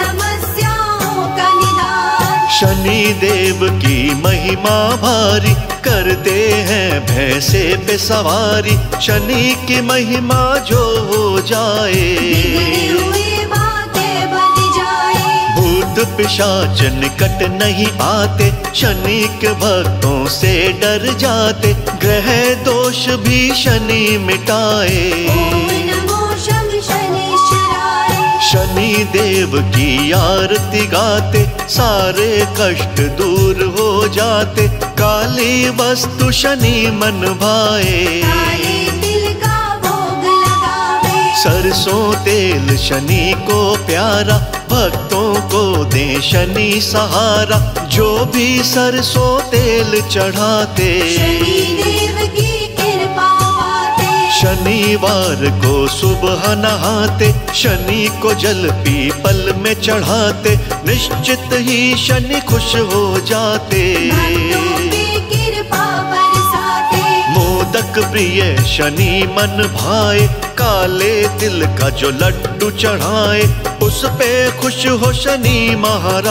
समस्याओं का निदान। शनि देव की महिमा भारी, करते हैं भैंसे पे सवारी। शनि की महिमा जो हो जाए, बिगड़ी हुई बातें बन जाए। भूत पिशाच निकट नहीं आते, शनि के भक्तों से डर जाते। ग्रह दोष भी शनि मिटाए, शनि देव की आरती गाते। सारे कष्ट दूर हो जाते, काली वस्तु शनि मन भाए। सरसों तेल शनि को प्यारा, भक्तों को दे शनि सहारा। जो भी सरसों तेल चढ़ाते, शनि देव की कृपा पाते। शनिवार को सुबह नहाते, शनि को जल पीपल में चढ़ाते। निश्चित ही शनि खुश हो जाते, भक्तों की कृपा बरसाते। मोदक प्रिय शनि मन भाए, काले तिल का जो लड्डू चढ़ाए। उस पे खुश हो शनि महाराज,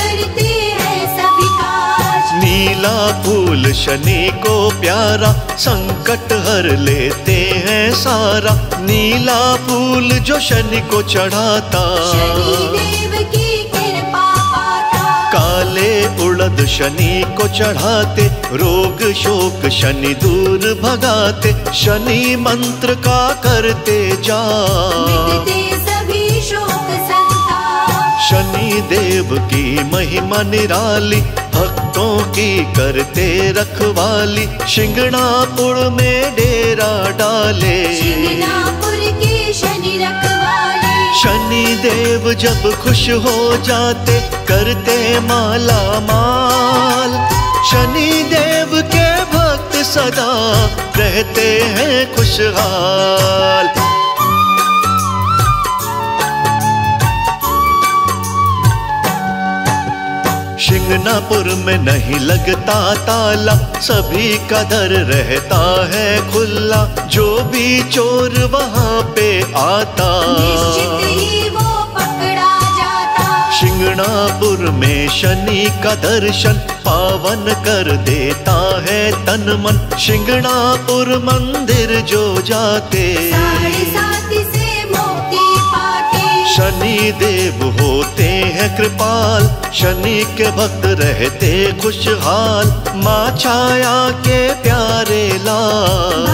करते हैं सभी काज। नीला फूल शनि को प्यारा, संकट हर लेते हैं सारा। नीला फूल जो शनि को चढ़ाता, शनि देव की कृपा पाता। काले उड़द शनि को चढ़ाते, रोग शोक शनि दूर भगाते। शनि मंत्र का करते जा, मिटते सभी शोक संताप। शनि देव की महिमा निराली, भक्तों की करते रखवाली। सिंगणापुर में डेरा डाले, सिंगणापुर की शनि रखवाले। शनि देव जब खुश हो जाते, करते माला माल। शनि देव के भक्त सदा रहते हैं खुशहाल। सिंगणापुर में नहीं लगता ताला, सभी का दर रहता है खुला। जो भी चोर वहाँ पे आता, सिंगणापुर में शनि का दर्शन, पावन कर देता है तन मन। सिंगणापुर मंदिर जो जाते, साढ़े साती से मुक्ति पाते। शनि देव होते हैं कृपाल, शनि के भक्त रहते खुशहाल। माँ छाया के प्यारे लाल,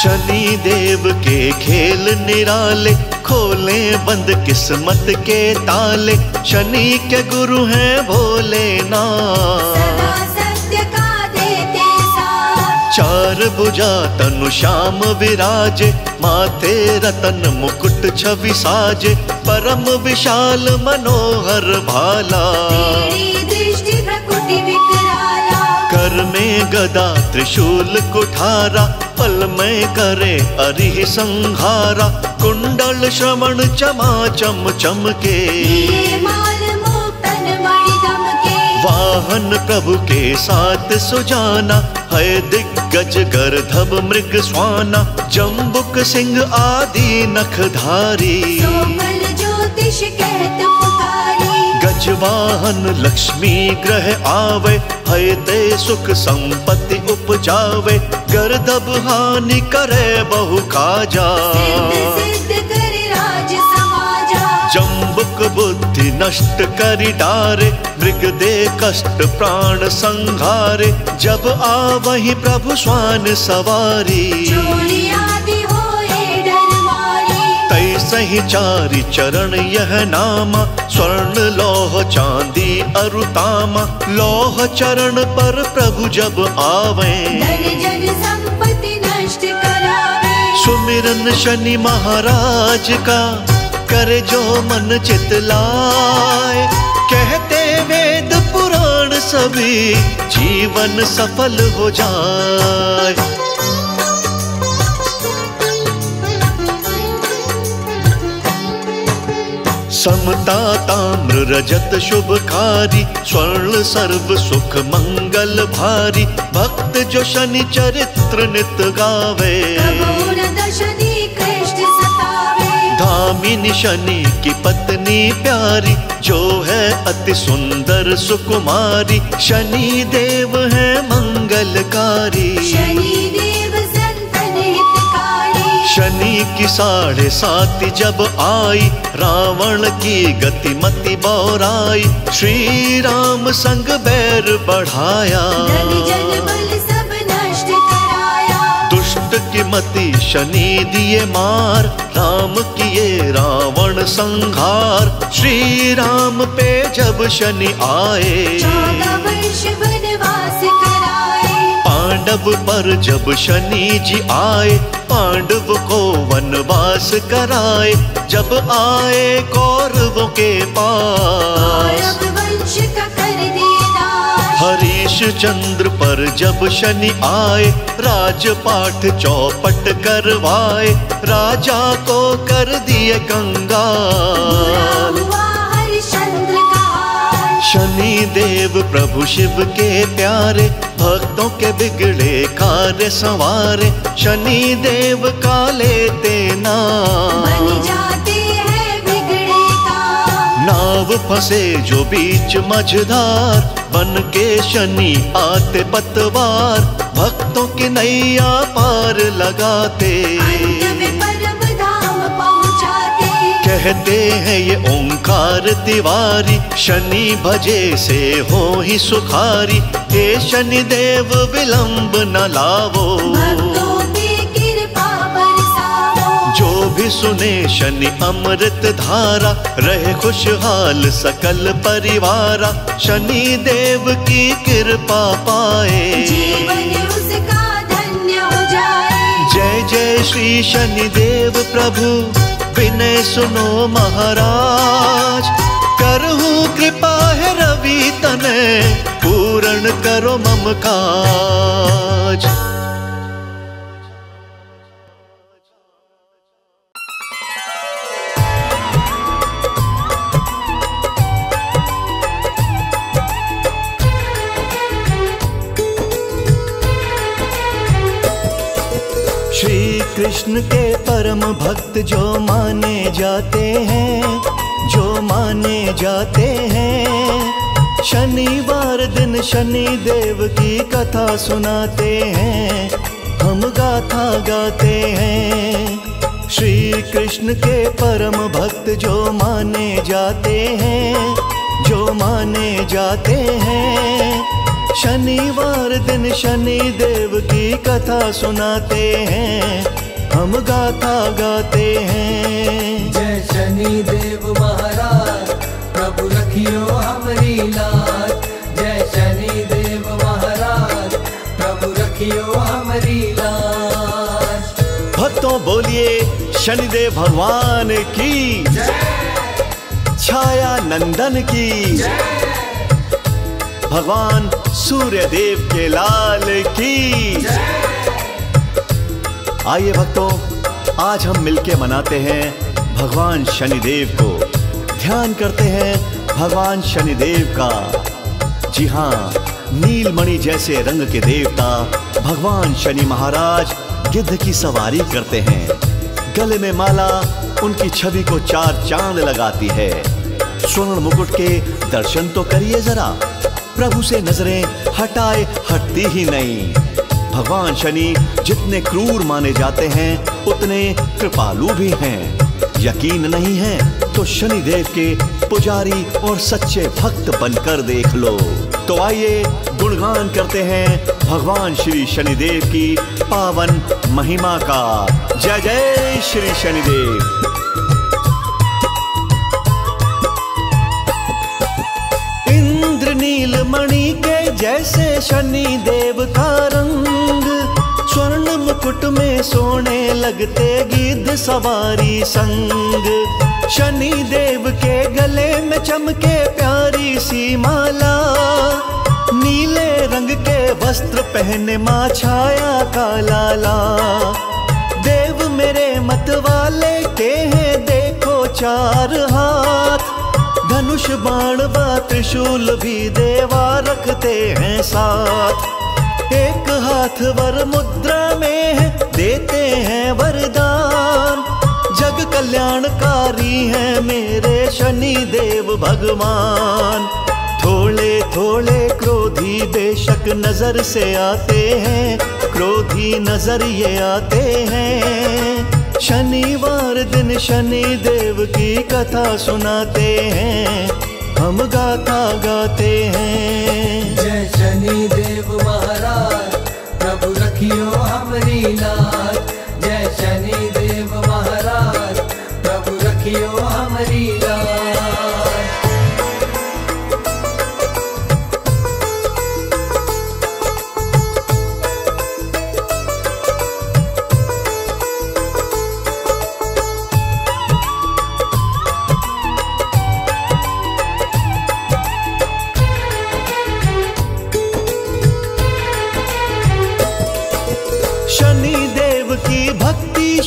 शनि देव के खेल निराले। खोले बंद किस्मत के ताले, शनि के गुरु हैं भोलेनाथ। सत्य का देते साथ, चार भुजा तनु श्याम विराजे। माथे रतन मुकुट छवि साजे, परम विशाल मनोहर भाला। दृष्टि प्रकृति विकराला, कर धनुर में गदा त्रिशूल कुठारा, पल में करे अरिह संहारा, कुंडल श्रवण चमाचम चमके, वाहन प्रभु के साथ सुजाना, है दिग्गज गर्दभ मृग स्वाना, जम्बुक सिंह आदि नखधारी, सोमल ज्योतिष कहत पुकारी, गजवाहन लक्ष्मी ग्रह आवे, है ते सुख संपत्ति उपजावे, गर्दभ हानि करे बहु काजा, जम्बुक बुद्धि नष्ट करि डारे, मृग दे कष्ट प्राण संहारे, जब आवहि प्रभु स्वान सवारी, तैसहि चारि चरण यह नामा, स्वर्ण लौह चांदी अरु तामा, लौह चरण पर प्रभु जब आवे, सुमिरन शनि महाराज का, करे जो मन चित लाए, कहते वेद पुराण सभी, जीवन सफल हो जाए, समता ताम्र रजत शुभकारी, स्वर्ण सर्व सुख मंगल भारी, भक्त जो शनि चरित्र नित गावे, दामिनी शनि की पत्नी प्यारी, जो है अति सुंदर सुकुमारी, शनि देव है मंगलकारी, शनि देव संतन हितकारी, शनि की साढ़े सात जब आई, रावण की गतिमति बौराई, श्री राम संग बैर बढ़ाया, मति शनि दिए मार, राम किए रावण संहार, श्री राम पे जब शनि आए, चौदह वर्ष वनवास कराए, पांडव पर जब शनि जी आए, पांडव को वनवास कराए, जब आए कौरवों के पास, कौरव वंश का कर दिया, हरीश चंद्र पर जब शनि आए, राजपाठ चौपट करवाए, राजा को कर दिए कंगाल, शनि देव प्रभु शिव के प्यारे, भक्तों के बिगड़े कार्य संवारे, शनि देव का लेते नाम, नाव फंसे जो बीच मझधार, बन के शनि आते पतवार, भक्तों की नैया पार लगाते, परम धाम पहुँचाते, कहते हैं ये ओंकार तिवारी, शनि भजे से हो ही सुखारी, हे शनि देव विलंब न लावो, भी सुने शनि अमृत धारा, रहे खुशहाल सकल परिवारा, शनि देव की कृपा पाए, जीवन उसका धन्य हो जाए, जय जय श्री शनि देव प्रभु, विनय सुनो महाराज, करहूँ कृपा है रवि तने, पूर्ण करो मम काज। कृष्ण के परम भक्त जो माने जाते हैं, जो माने जाते हैं, शनिवार दिन शनि देव की कथा सुनाते हैं, हम गाथा गाते हैं। श्री कृष्ण के परम भक्त जो माने जाते हैं, जो माने जाते हैं, शनिवार दिन शनि देव की कथा सुनाते हैं, हम गाथा गाते हैं। जय शनि देव महाराज, प्रभु रखियो हमरी लाज, जय शनि देव महाराज, प्रभु रखियो हमरी लाज। भक्तों बोलिए शनिदेव भगवान की जय, छाया नंदन की जय, भगवान सूर्य देव के लाल की। आइए भक्तों, आज हम मिलके मनाते हैं भगवान शनिदेव को, ध्यान करते हैं भगवान शनिदेव का। जी हाँ, नीलमणि जैसे रंग के देवता भगवान शनि महाराज गिद्ध की सवारी करते हैं। गले में माला उनकी छवि को चार चांद लगाती है। स्वर्ण मुकुट के दर्शन तो करिए जरा, प्रभु से नजरें हटाए हटती ही नहीं। भगवान शनि जितने क्रूर माने जाते हैं उतने कृपालु भी हैं। यकीन नहीं है तो शनि देव के पुजारी और सच्चे भक्त बनकर देख लो। तो आइए गुणगान करते हैं भगवान श्री शनिदेव की पावन महिमा का। जय जय श्री शनिदेव। मणि के जैसे शनि देव का रंग, स्वर्ण मुकुट में सोने लगते गिद्ध सवारी संग। शनि देव के गले में चमके प्यारी सी माला, नीले रंग के वस्त्र पहने माँ छाया का लाला। देव मेरे मत वाले के हैं देखो चार हाथ, धनुष बाण व त्रिशूल भी देवा रखते हैं साथ। एक हाथ वर मुद्रा में है देते हैं वरदान, जग कल्याणकारी हैं मेरे शनि देव भगवान। थोड़े थोड़े क्रोधी बेशक नजर से आते हैं, क्रोधी नजर ये आते हैं। शनिवार दिन शनि देव की कथा सुनाते हैं, हम गाथा गाते हैं। जय शनि देव महाराज, प्रभु रखियो हमरी लाज। जय शनि देव महाराज, प्रभु रखियो हमरी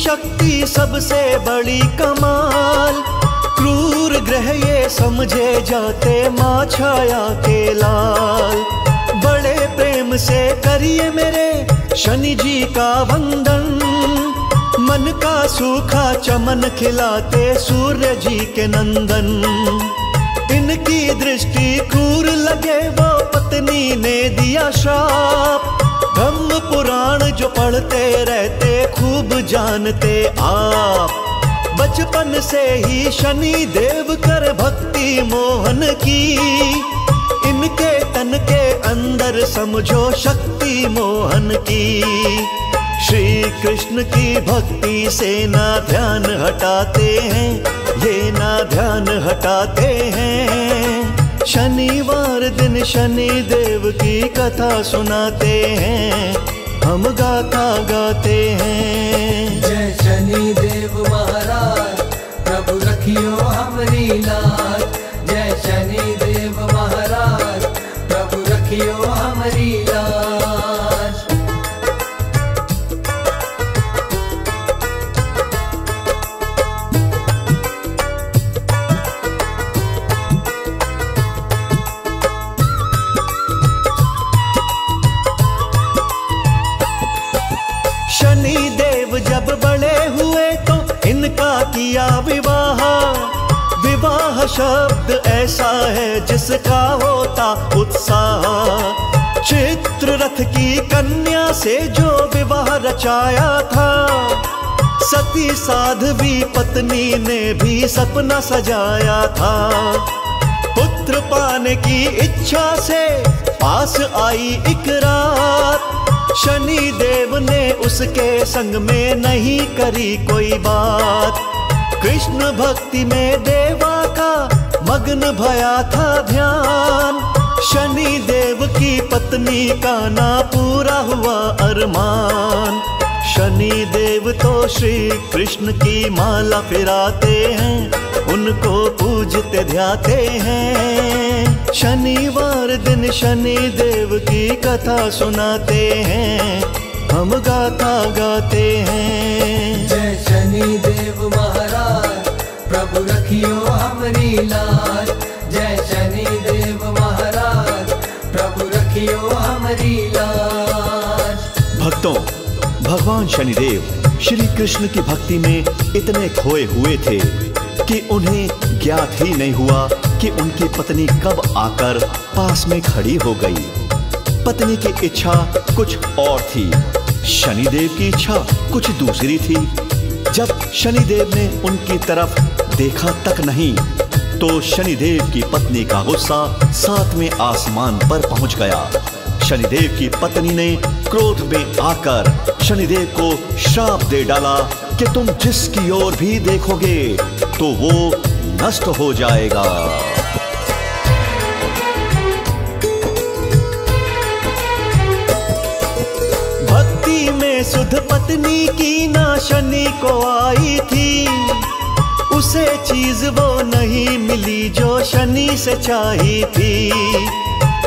शक्ति सबसे बड़ी कमाल, क्रूर ग्रह ये समझे जाते माँ छाया के लाल। बड़े प्रेम से करिए मेरे शनि जी का वंदन, मन का सूखा चमन खिलाते सूर्य जी के नंदन। इनकी दृष्टि क्रूर लगे वो पत्नी ने दिया श्राप, ब्रह्म पुराण जो पढ़ते रहते खूब जानते आप। बचपन से ही शनि देव कर भक्ति मोहन की, इनके तन के अंदर समझो शक्ति मोहन की। श्री कृष्ण की भक्ति से ना ध्यान हटाते हैं, ये ना ध्यान हटाते हैं। शनिवार दिन शनि देव की कथा सुनाते हैं, हम गाथा गाते हैं। जय शनि देव महाराज, प्रभु रखियो हमरी लाज। जय शनि देव महाराज, प्रभु रखियो हमरी लाज। किया विवाह, विवाह शब्द ऐसा है जिसका होता उत्साह। चित्ररथ की कन्या से जो विवाह रचाया था, सती साध्वी पत्नी ने भी सपना सजाया था। पुत्र पाने की इच्छा से पास आई एक रात, शनि देव ने उसके संग में नहीं करी कोई बात। कृष्ण भक्ति में देवा का मग्न भया था ध्यान, शनि देव की पत्नी का ना पूरा हुआ अरमान। शनि देव तो श्री कृष्ण की माला फिराते हैं, उनको पूजते ध्याते हैं। शनिवार दिन शनि देव की कथा सुनाते हैं, हम गाथा गाते हैं। जय शनि देव महाराज, प्रभु रखियो हमरी लाज। जय शनि देव महाराज, प्रभु रखियो हमरी लाज। भक्तों, भगवान शनिदेव श्री कृष्ण की भक्ति में इतने खोए हुए थे कि उन्हें ज्ञात ही नहीं हुआ कि उनकी पत्नी कब आकर पास में खड़ी हो गई। पत्नी की इच्छा कुछ और थी, शनिदेव की इच्छा कुछ दूसरी थी। जब शनिदेव ने उनकी तरफ देखा तक नहीं तो शनिदेव की पत्नी का गुस्सा सातवें आसमान पर पहुंच गया। शनिदेव की पत्नी ने क्रोध में आकर शनिदेव को श्राप दे डाला कि तुम जिसकी ओर भी देखोगे तो वो नष्ट हो जाएगा। भक्ति में सुध पत्नी की ना शनि को आई थी, उसे चीज वो नहीं मिली जो शनि से चाही थी।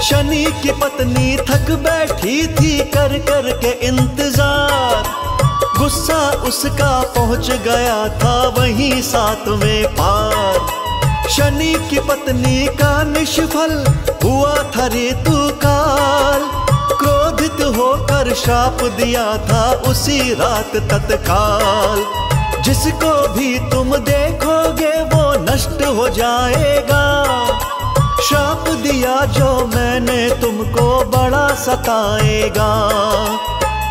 शनि की पत्नी थक बैठी थी कर कर के इंतजार, गुस्सा उसका पहुंच गया था वहीं सातवें पार। शनि की पत्नी का निष्फल हुआ था ऋतुकाल, क्रोधित होकर श्राप दिया था उसी रात तत्काल। जिसको भी तुम देखोगे वो नष्ट हो जाएगा, श्राप दिया जो मैंने तुमको बड़ा सताएगा।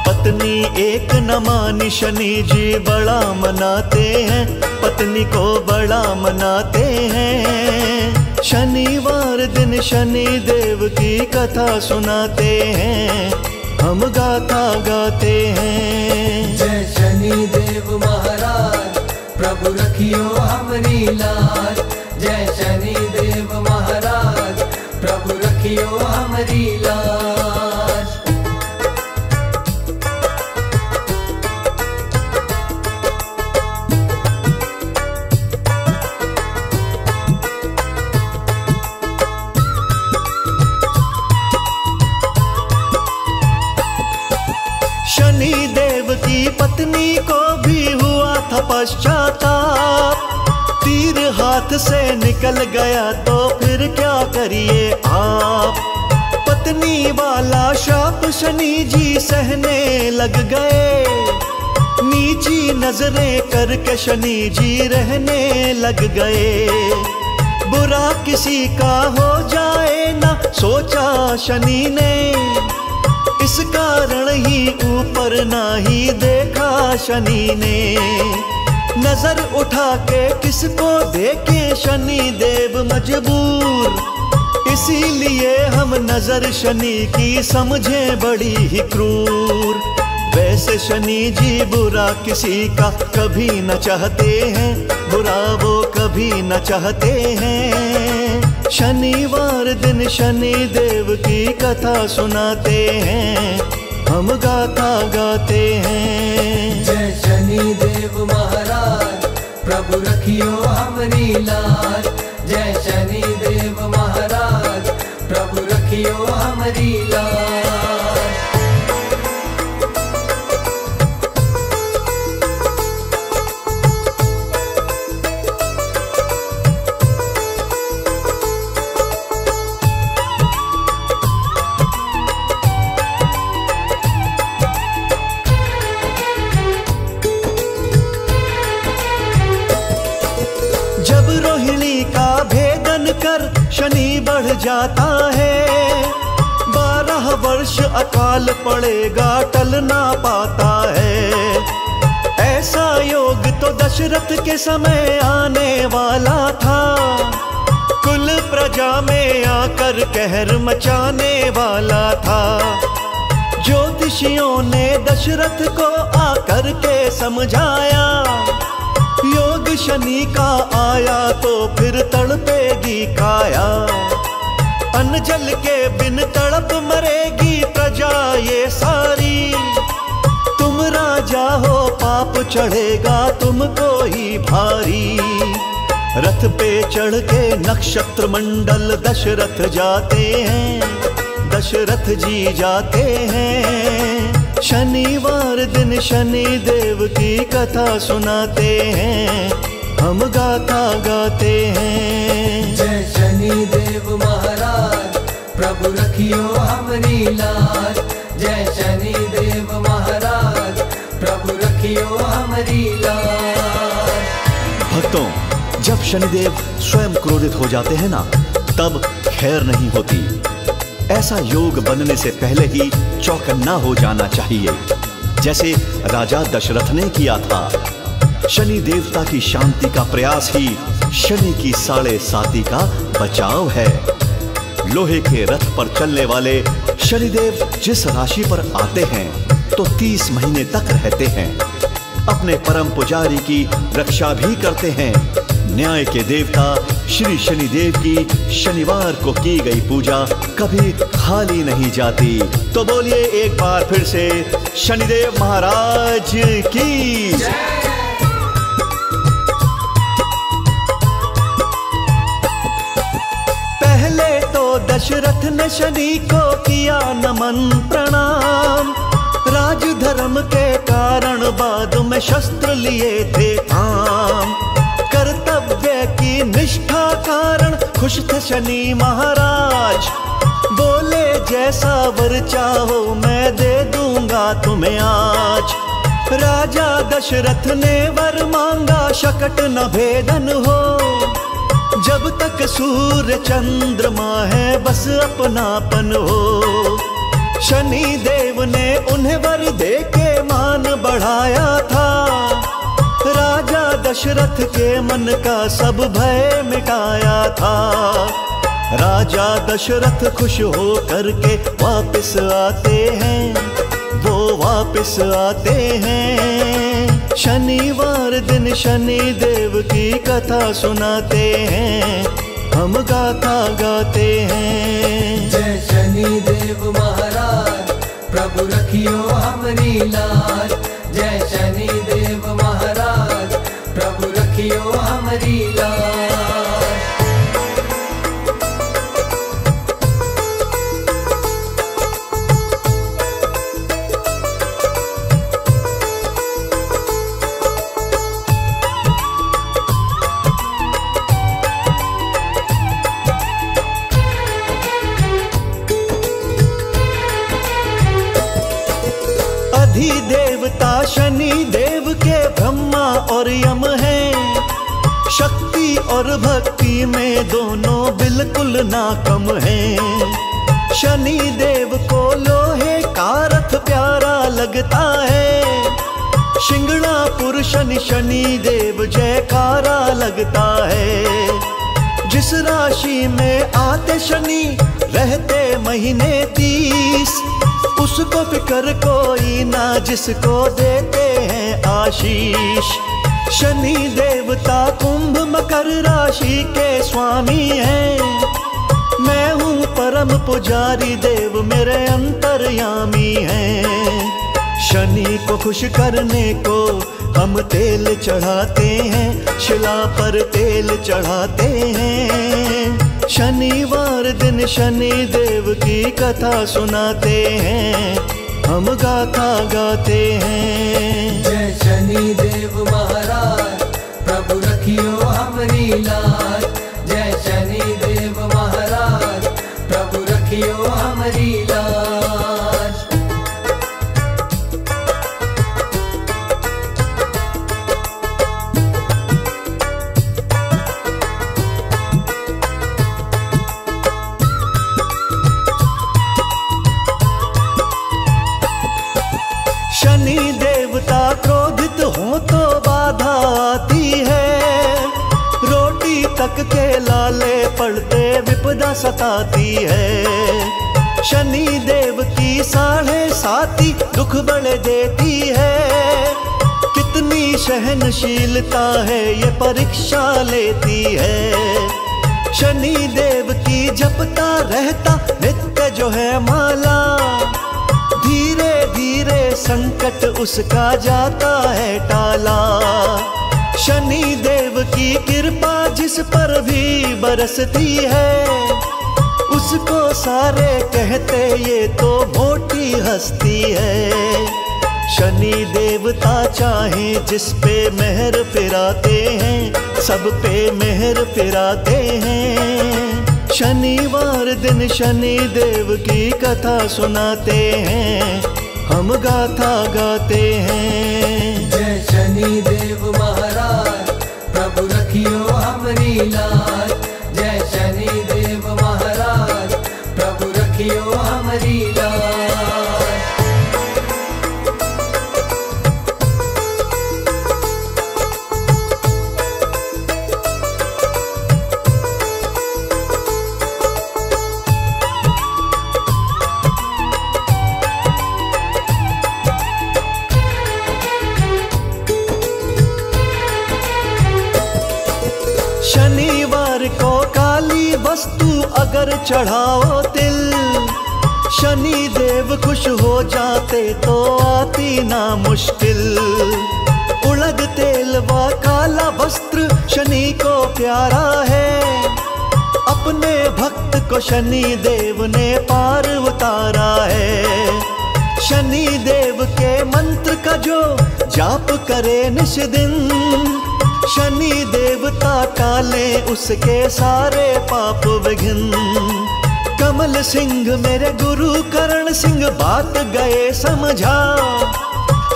पत्नी एक न मानी शनि जी बड़ा मनाते हैं, पत्नी को बड़ा मनाते हैं। शनिवार दिन शनि देव की कथा सुनाते हैं, हम गाथा गाते हैं। जय शनि देव महाराज, प्रभु रखियो हमरी लाज। जय शनि देव महाराज, प्रभु रखियो हमरी लाज। शनि देव की पत्नी को भी हुआ था पश्चाताप, तीर हाथ से निकल गया तो फिर क्या करिए आप। पत्नी वाला शाप शनि जी सहने लग गए, नीची नजरें करके शनि जी रहने लग गए। बुरा किसी का हो जाए ना सोचा शनि ने, इस कारण ही ऊपर ना ही देखा शनि ने। नजर उठा के किसको देखे शनि देव मजबूर, इसीलिए हम नजर शनि की समझे बड़ी ही क्रूर। वैसे शनि जी बुरा किसी का कभी न चाहते हैं, बुरा वो कभी न चाहते हैं। शनिवार दिन शनि देव की कथा सुनाते हैं, हम गाथा गाते हैं। जय शनि देव महाराज, प्रभु रखियो हमरी लाज। जय शनि देव महाराज, प्रभु रखियो हमरी लाज। शनि बढ़ जाता है, बारह वर्ष अकाल पड़ेगा टल ना पाता है। ऐसा योग तो दशरथ के समय आने वाला था, कुल प्रजा में आकर कहर मचाने वाला था। ज्योतिषियों ने दशरथ को आकर के समझाया, योग शनि का आया तो फिर तड़पेगी काया। अनजल के बिन तड़प मरेगी प्रजा ये सारी, तुम राजा चढ़ेगा तुमको ही भारी। रथ पे चढ़ के नक्षत्र मंडल दशरथ जाते हैं, दशरथ जी जाते हैं। शनिवार दिन शनि देव की कथा सुनाते हैं, हम गाथा गाते हैं। जय शनि देव महाराज, प्रभु रखियो हमरी लाज। जय शनि देव महाराज, प्रभु रखियो हमरी लाज। भक्तों, जब शनिदेव स्वयं क्रोधित हो जाते हैं ना, तब खैर नहीं होती। ऐसा योग बनने से पहले ही चौकन्ना हो जाना चाहिए, जैसे राजा दशरथ ने किया था। शनि देवता की शांति का प्रयास ही शनि की साढ़े साती का बचाव है। लोहे के रथ पर चलने वाले शनिदेव जिस राशि पर आते हैं तो तीस महीने तक रहते हैं। अपने परम पुजारी की रक्षा भी करते हैं। न्याय के देवता श्री शनिदेव की शनिवार को की गई पूजा कभी खाली नहीं जाती। तो बोलिए एक बार फिर से शनिदेव महाराज की जय। दशरथ ने शनि को किया नमन प्रणाम। राज धर्म के कारण बाद में शस्त्र लिए थे थाम। कर्तव्य की निष्ठा कारण खुश थे शनि महाराज। बोले जैसा वर चाहो मैं दे दूंगा तुम्हें आज। राजा दशरथ ने वर मांगा शकट न भेदन हो। जब तक सूर्य चंद्रमा है बस अपनापन हो। शनि देव ने उन्हें वर दे के मान बढ़ाया था। राजा दशरथ के मन का सब भय मिटाया था। राजा दशरथ खुश हो करके वापस आते हैं, वो वापस आते हैं। शनिवार दिन शनि देव की कथा सुनाते हैं, हम गाथा गाते हैं। जय शनि देव महाराज, प्रभु रखियो हमरी लाज। जय शनि देव महाराज, प्रभु रखियो हमरी लाज। शनि देव के ब्रह्मा और यम हैं, शक्ति और भक्ति में दोनों बिल्कुल ना कम हैं। शनि देव को लोहे का रथ प्यारा लगता है। सिंगणापुर शनि शनि देव जयकारा लगता है। जिस राशि में आते शनि रहते महीने तीस, उसको फिकर कोई ना जिसको देते हैं आशीष। शनि देवता कुंभ मकर राशि के स्वामी हैं। मैं हूँ परम पुजारी, देव मेरे अंतर्यामी हैं। शनि को खुश करने को हम तेल चढ़ाते हैं, शिला पर तेल चढ़ाते हैं। शनिवार दिन शनि देव की कथा सुनाते हैं, हम गाथा गाते हैं। जय शनि देव महाराज, प्रभु रखियो हमरी लाज। जय शनि देव महाराज, प्रभु रखियो हमरी लाज। के लाले पड़ते विपदा सताती है। शनि देव की साढ़े साती दुख बढ़ देती है। कितनी सहनशीलता है ये परीक्षा लेती है। शनि देव की जपता रहता नित्य जो है माला, धीरे धीरे संकट उसका जाता है टाला। शनि देव की कृपा जिस पर भी बरसती है, उसको सारे कहते ये तो भोटी हस्ती है। शनि देवता चाहे जिस पे मेहर फिराते हैं, सब पे मेहर फिराते हैं। शनिवार दिन शनि देव की कथा सुनाते हैं, हम गाथा गाते हैं। जय शनि देव महाराज, प्रभु रखियो हमरी लाज। जय शनि देव महाराज, प्रभु रखियो हमरी लाज। अगर चढ़ाओ तिल, शनि देव खुश हो जाते तो आती ना मुश्किल। उड़द तेल व काला वस्त्र शनि को प्यारा है, अपने भक्त को शनि देव ने पार उतारा है। शनि देव के मंत्र का जो जाप करे निश दिन, शनि देवता टाले उसके सारे पाप विघ्न। कमल सिंह मेरे गुरु करण सिंह बात गए समझा,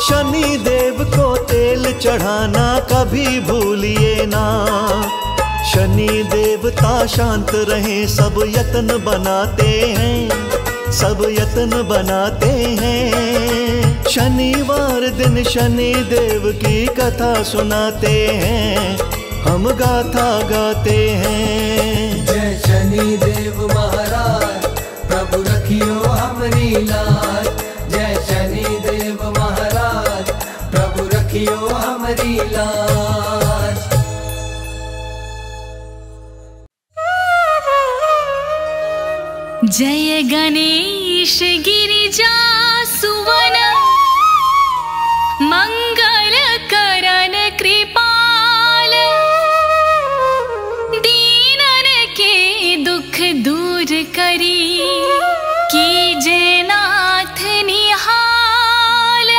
शनि देव को तेल चढ़ाना कभी भूलिए ना। शनि देवता शांत रहे सब यत्न बनाते हैं, सब यत्न बनाते हैं। शनिवार दिन शनि देव की कथा सुनाते हैं, हम गाथा गाते हैं। जय शनि देव महाराज, प्रभु रखियो हमरी लाज। जय शनि देव महाराज, प्रभु रखियो हमरी लाज। जय गणेश गिरिजा सुवन, मंगल करण कृपाल, दीनन के दुख दूर करी, कीजे नाथ निहाल।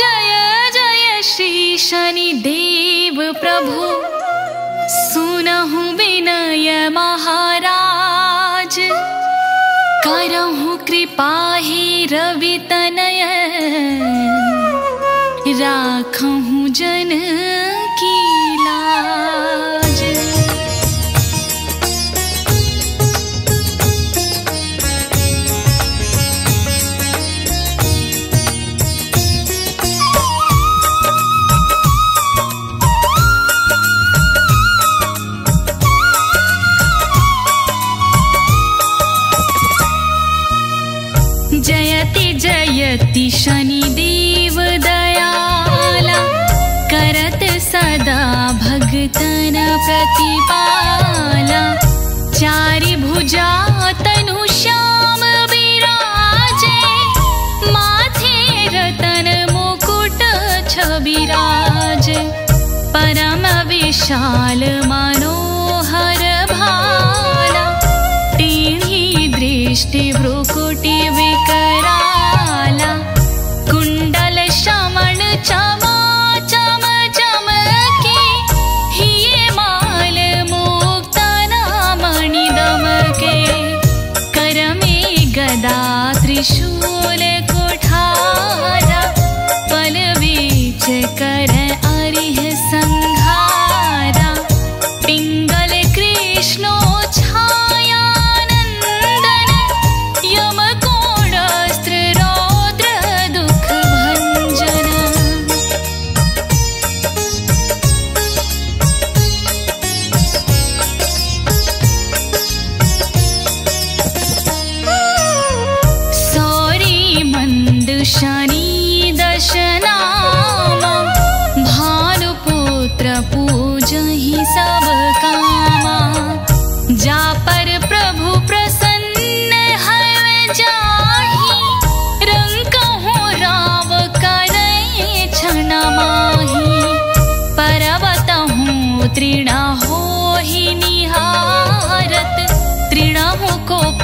जय जय श्री शनि देव प्रभु, सुनहु विनय महाराज। करहु कृपा हे रवि तनय, राखहु जन की लाज। जयति जयति शनि देव दयाला, करत सदा भगतन प्रतिपाला। चारि भुजा तनु श्याम विराजे, माथे रतन मुकुट छविराजे। परम विशाल मनोहर भाला, टीणी दृष्टि भ्रुकुटी विकराला। कुंडल श्रवण चमा चम चमके, हिये माल मुक्तना मणि दमके। कर में गदा त्रिशूल कुठारा, पल बीच कर अरिह संघारा। पिंग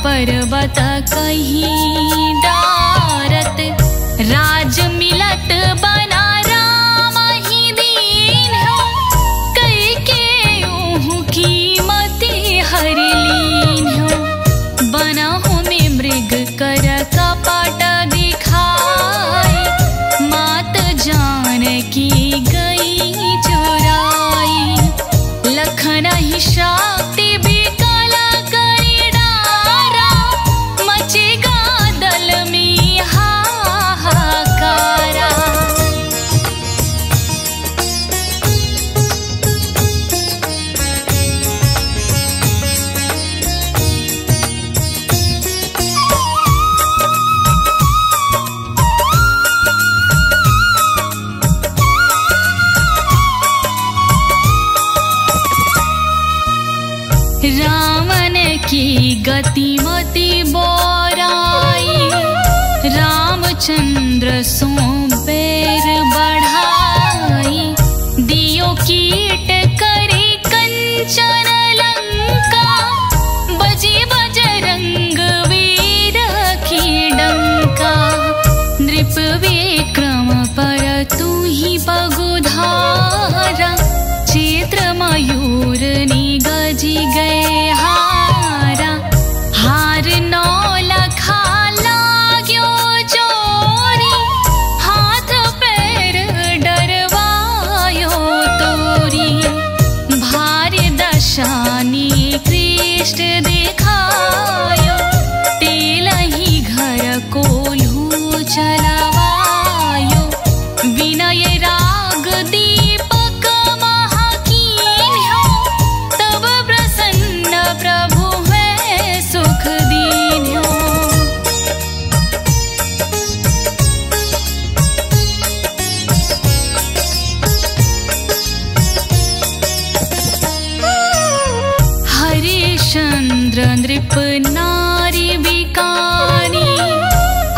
पर्वत कहीं डारत, राज मिलत बना राम ही दीन है, कई के ऊँ कीमती हर लीन है। बना हूँ मैं मृग कर कपाट दिखाए, मात जान की गई चुराई। लखन ही शक्ति गतिमती बोराई, रामचंद्र सो पैर बढ़ाई। दियो कीट करे कंचन लंका, बजे बजरंग वीर की डंका। नृप विक्रम पर तू ही बगुधारा, चित्र मयूर ने गजी गए हारा। हार नौ लखा लाग्यो चोरी, हाथ पैर डरवायो तोरी। भार दशानी कृष्ट दिखायो, तेल ही घर कोल्हू चलावायो। विनय राग दीपक महाकीन है, तब प्रसन्न प्रभु मैं सुख दीन है। हरिश्चंद्र नृप नारी बिकानी,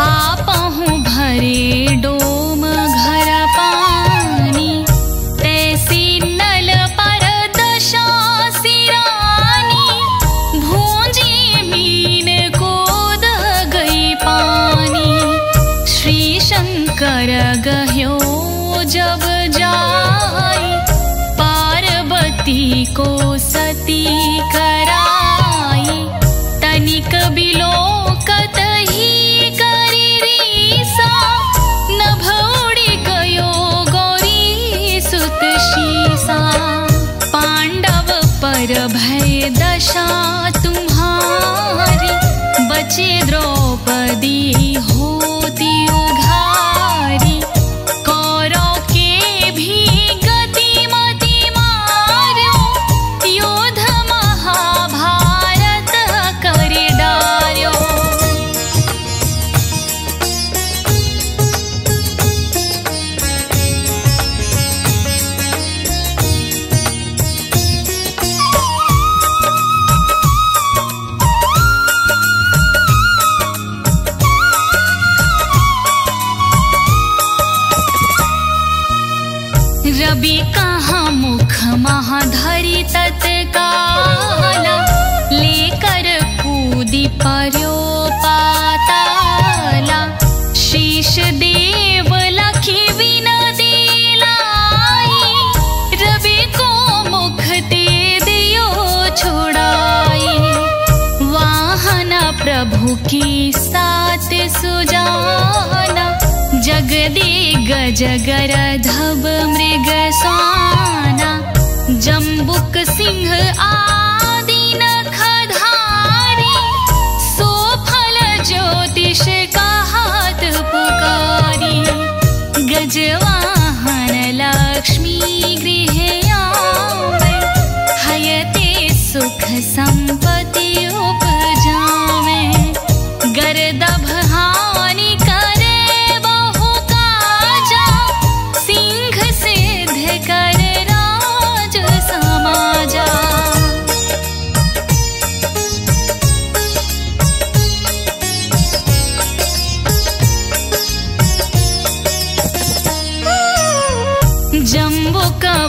आपहु भरे डोम घर पानी। तैसी नल पर दशा सिरानी, भूंजी मीन कोद गई पानी। श्री शंकर गह्यो जब जाई, पार्वती को सती कराई। तनिक बिलोकत ही करी रीसा, नभ उड़ी गयो गौरी सुत शीसा। पांडव पर भय दशा तुम्हारी, बचे द्रौपदी होती उघारी। कौरव के भी गतिमती मार्यो, योद्ध महाभारत कर डार्यो। रवि कहाँ मुख महाधरी तत्काला, लेकर कूदी पर्यो पाताला। शीश देव लखी विनती लाई, रवि को मुख ते दियो छुड़ाई। वाहन प्रभु की साथ सुजाना, जगदी गजगर धब मृग साना। जम्बुक सिंह आदि नखधारी, सोफल ज्योतिष का हाथ पुकारी। गजवाहन लक्ष्मी गृह आवे, हयते सुख संपत्ति उपजावे। गरदभ हानि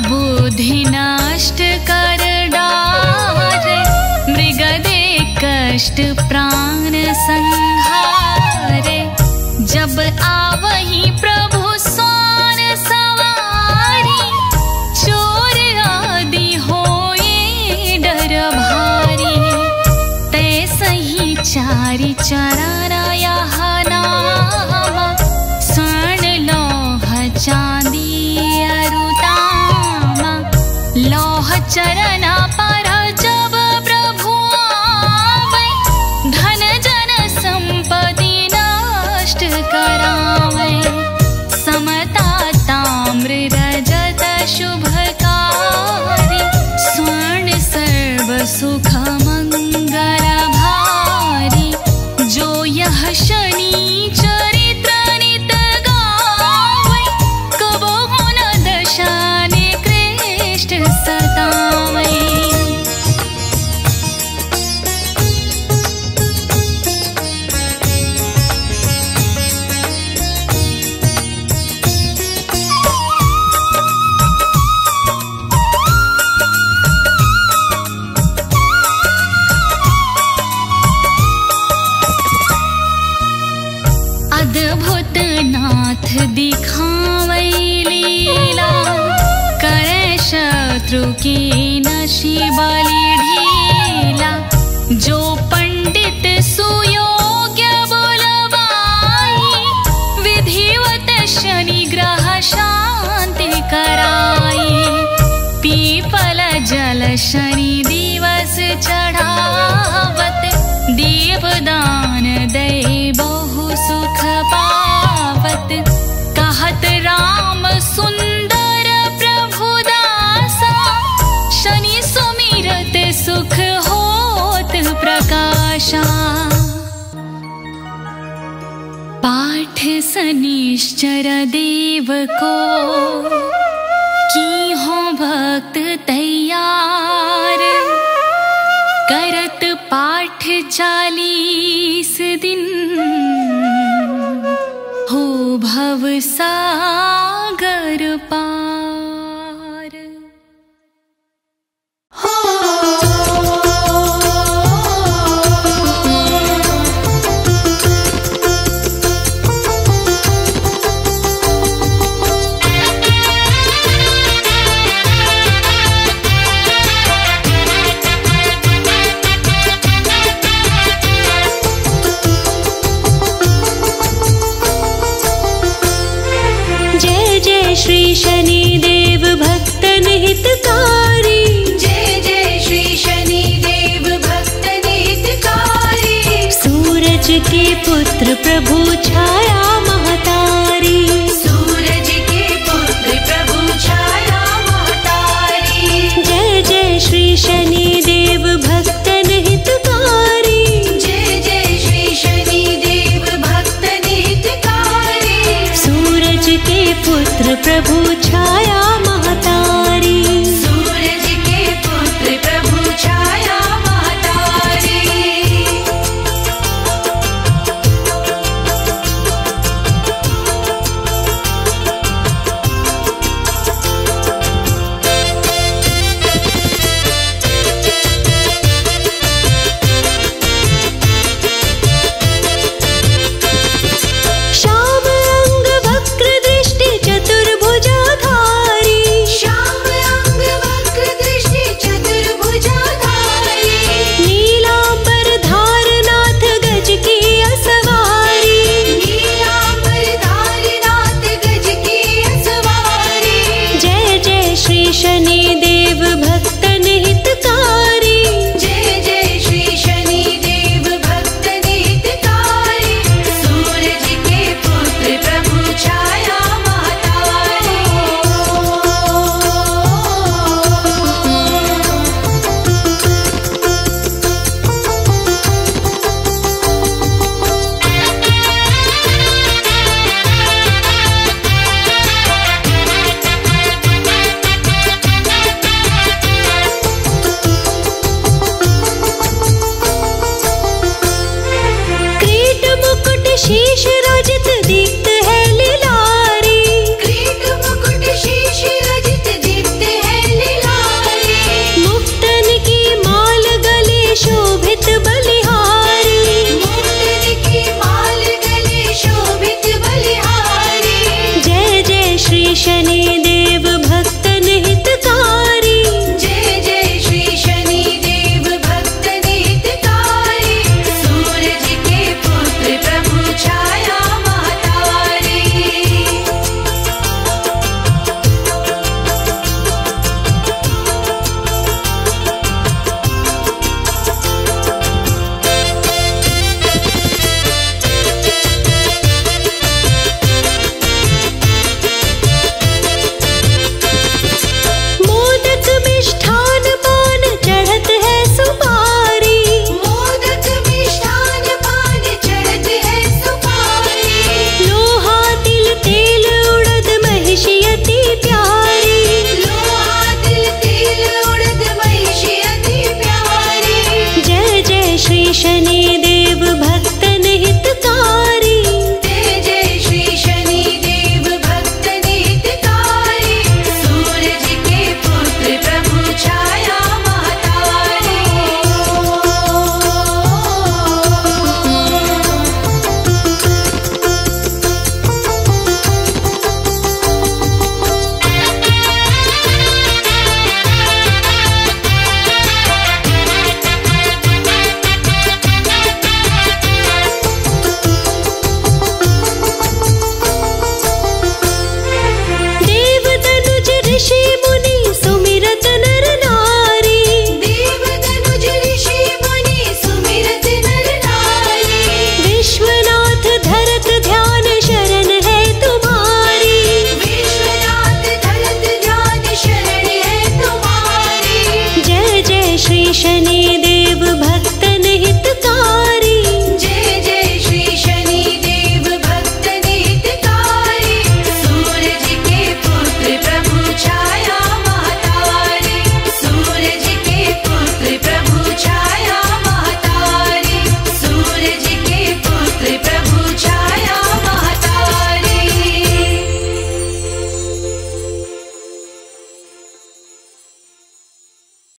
बुद्धि नष्ट कर डारे, मृग देख कष्ट प्राण संहारे, जब आवहि प्रभु सोन सवारी, चोर आदि होए डर भारी। तैसहि चारि चरण यह नामा, स्वर्ण लौह चांदी अरु तामा। लौह चरण पर की नशी वाली ढीला। जो पंडित सुयोग्य बुलवाई, विधिवत शनि ग्रह शांति कराई। पीपल जल शनि दिवस चढ़ावत, देवदान दे बहु सुख पावत। कहत राम सुन सुख होत प्रकाशा। पाठ सनिश्चर देव को, की हो भक्त तैयार। करत पाठ चालीस दिन, हो भव सागर पार। पुत्र प्रभु छाया महतारी।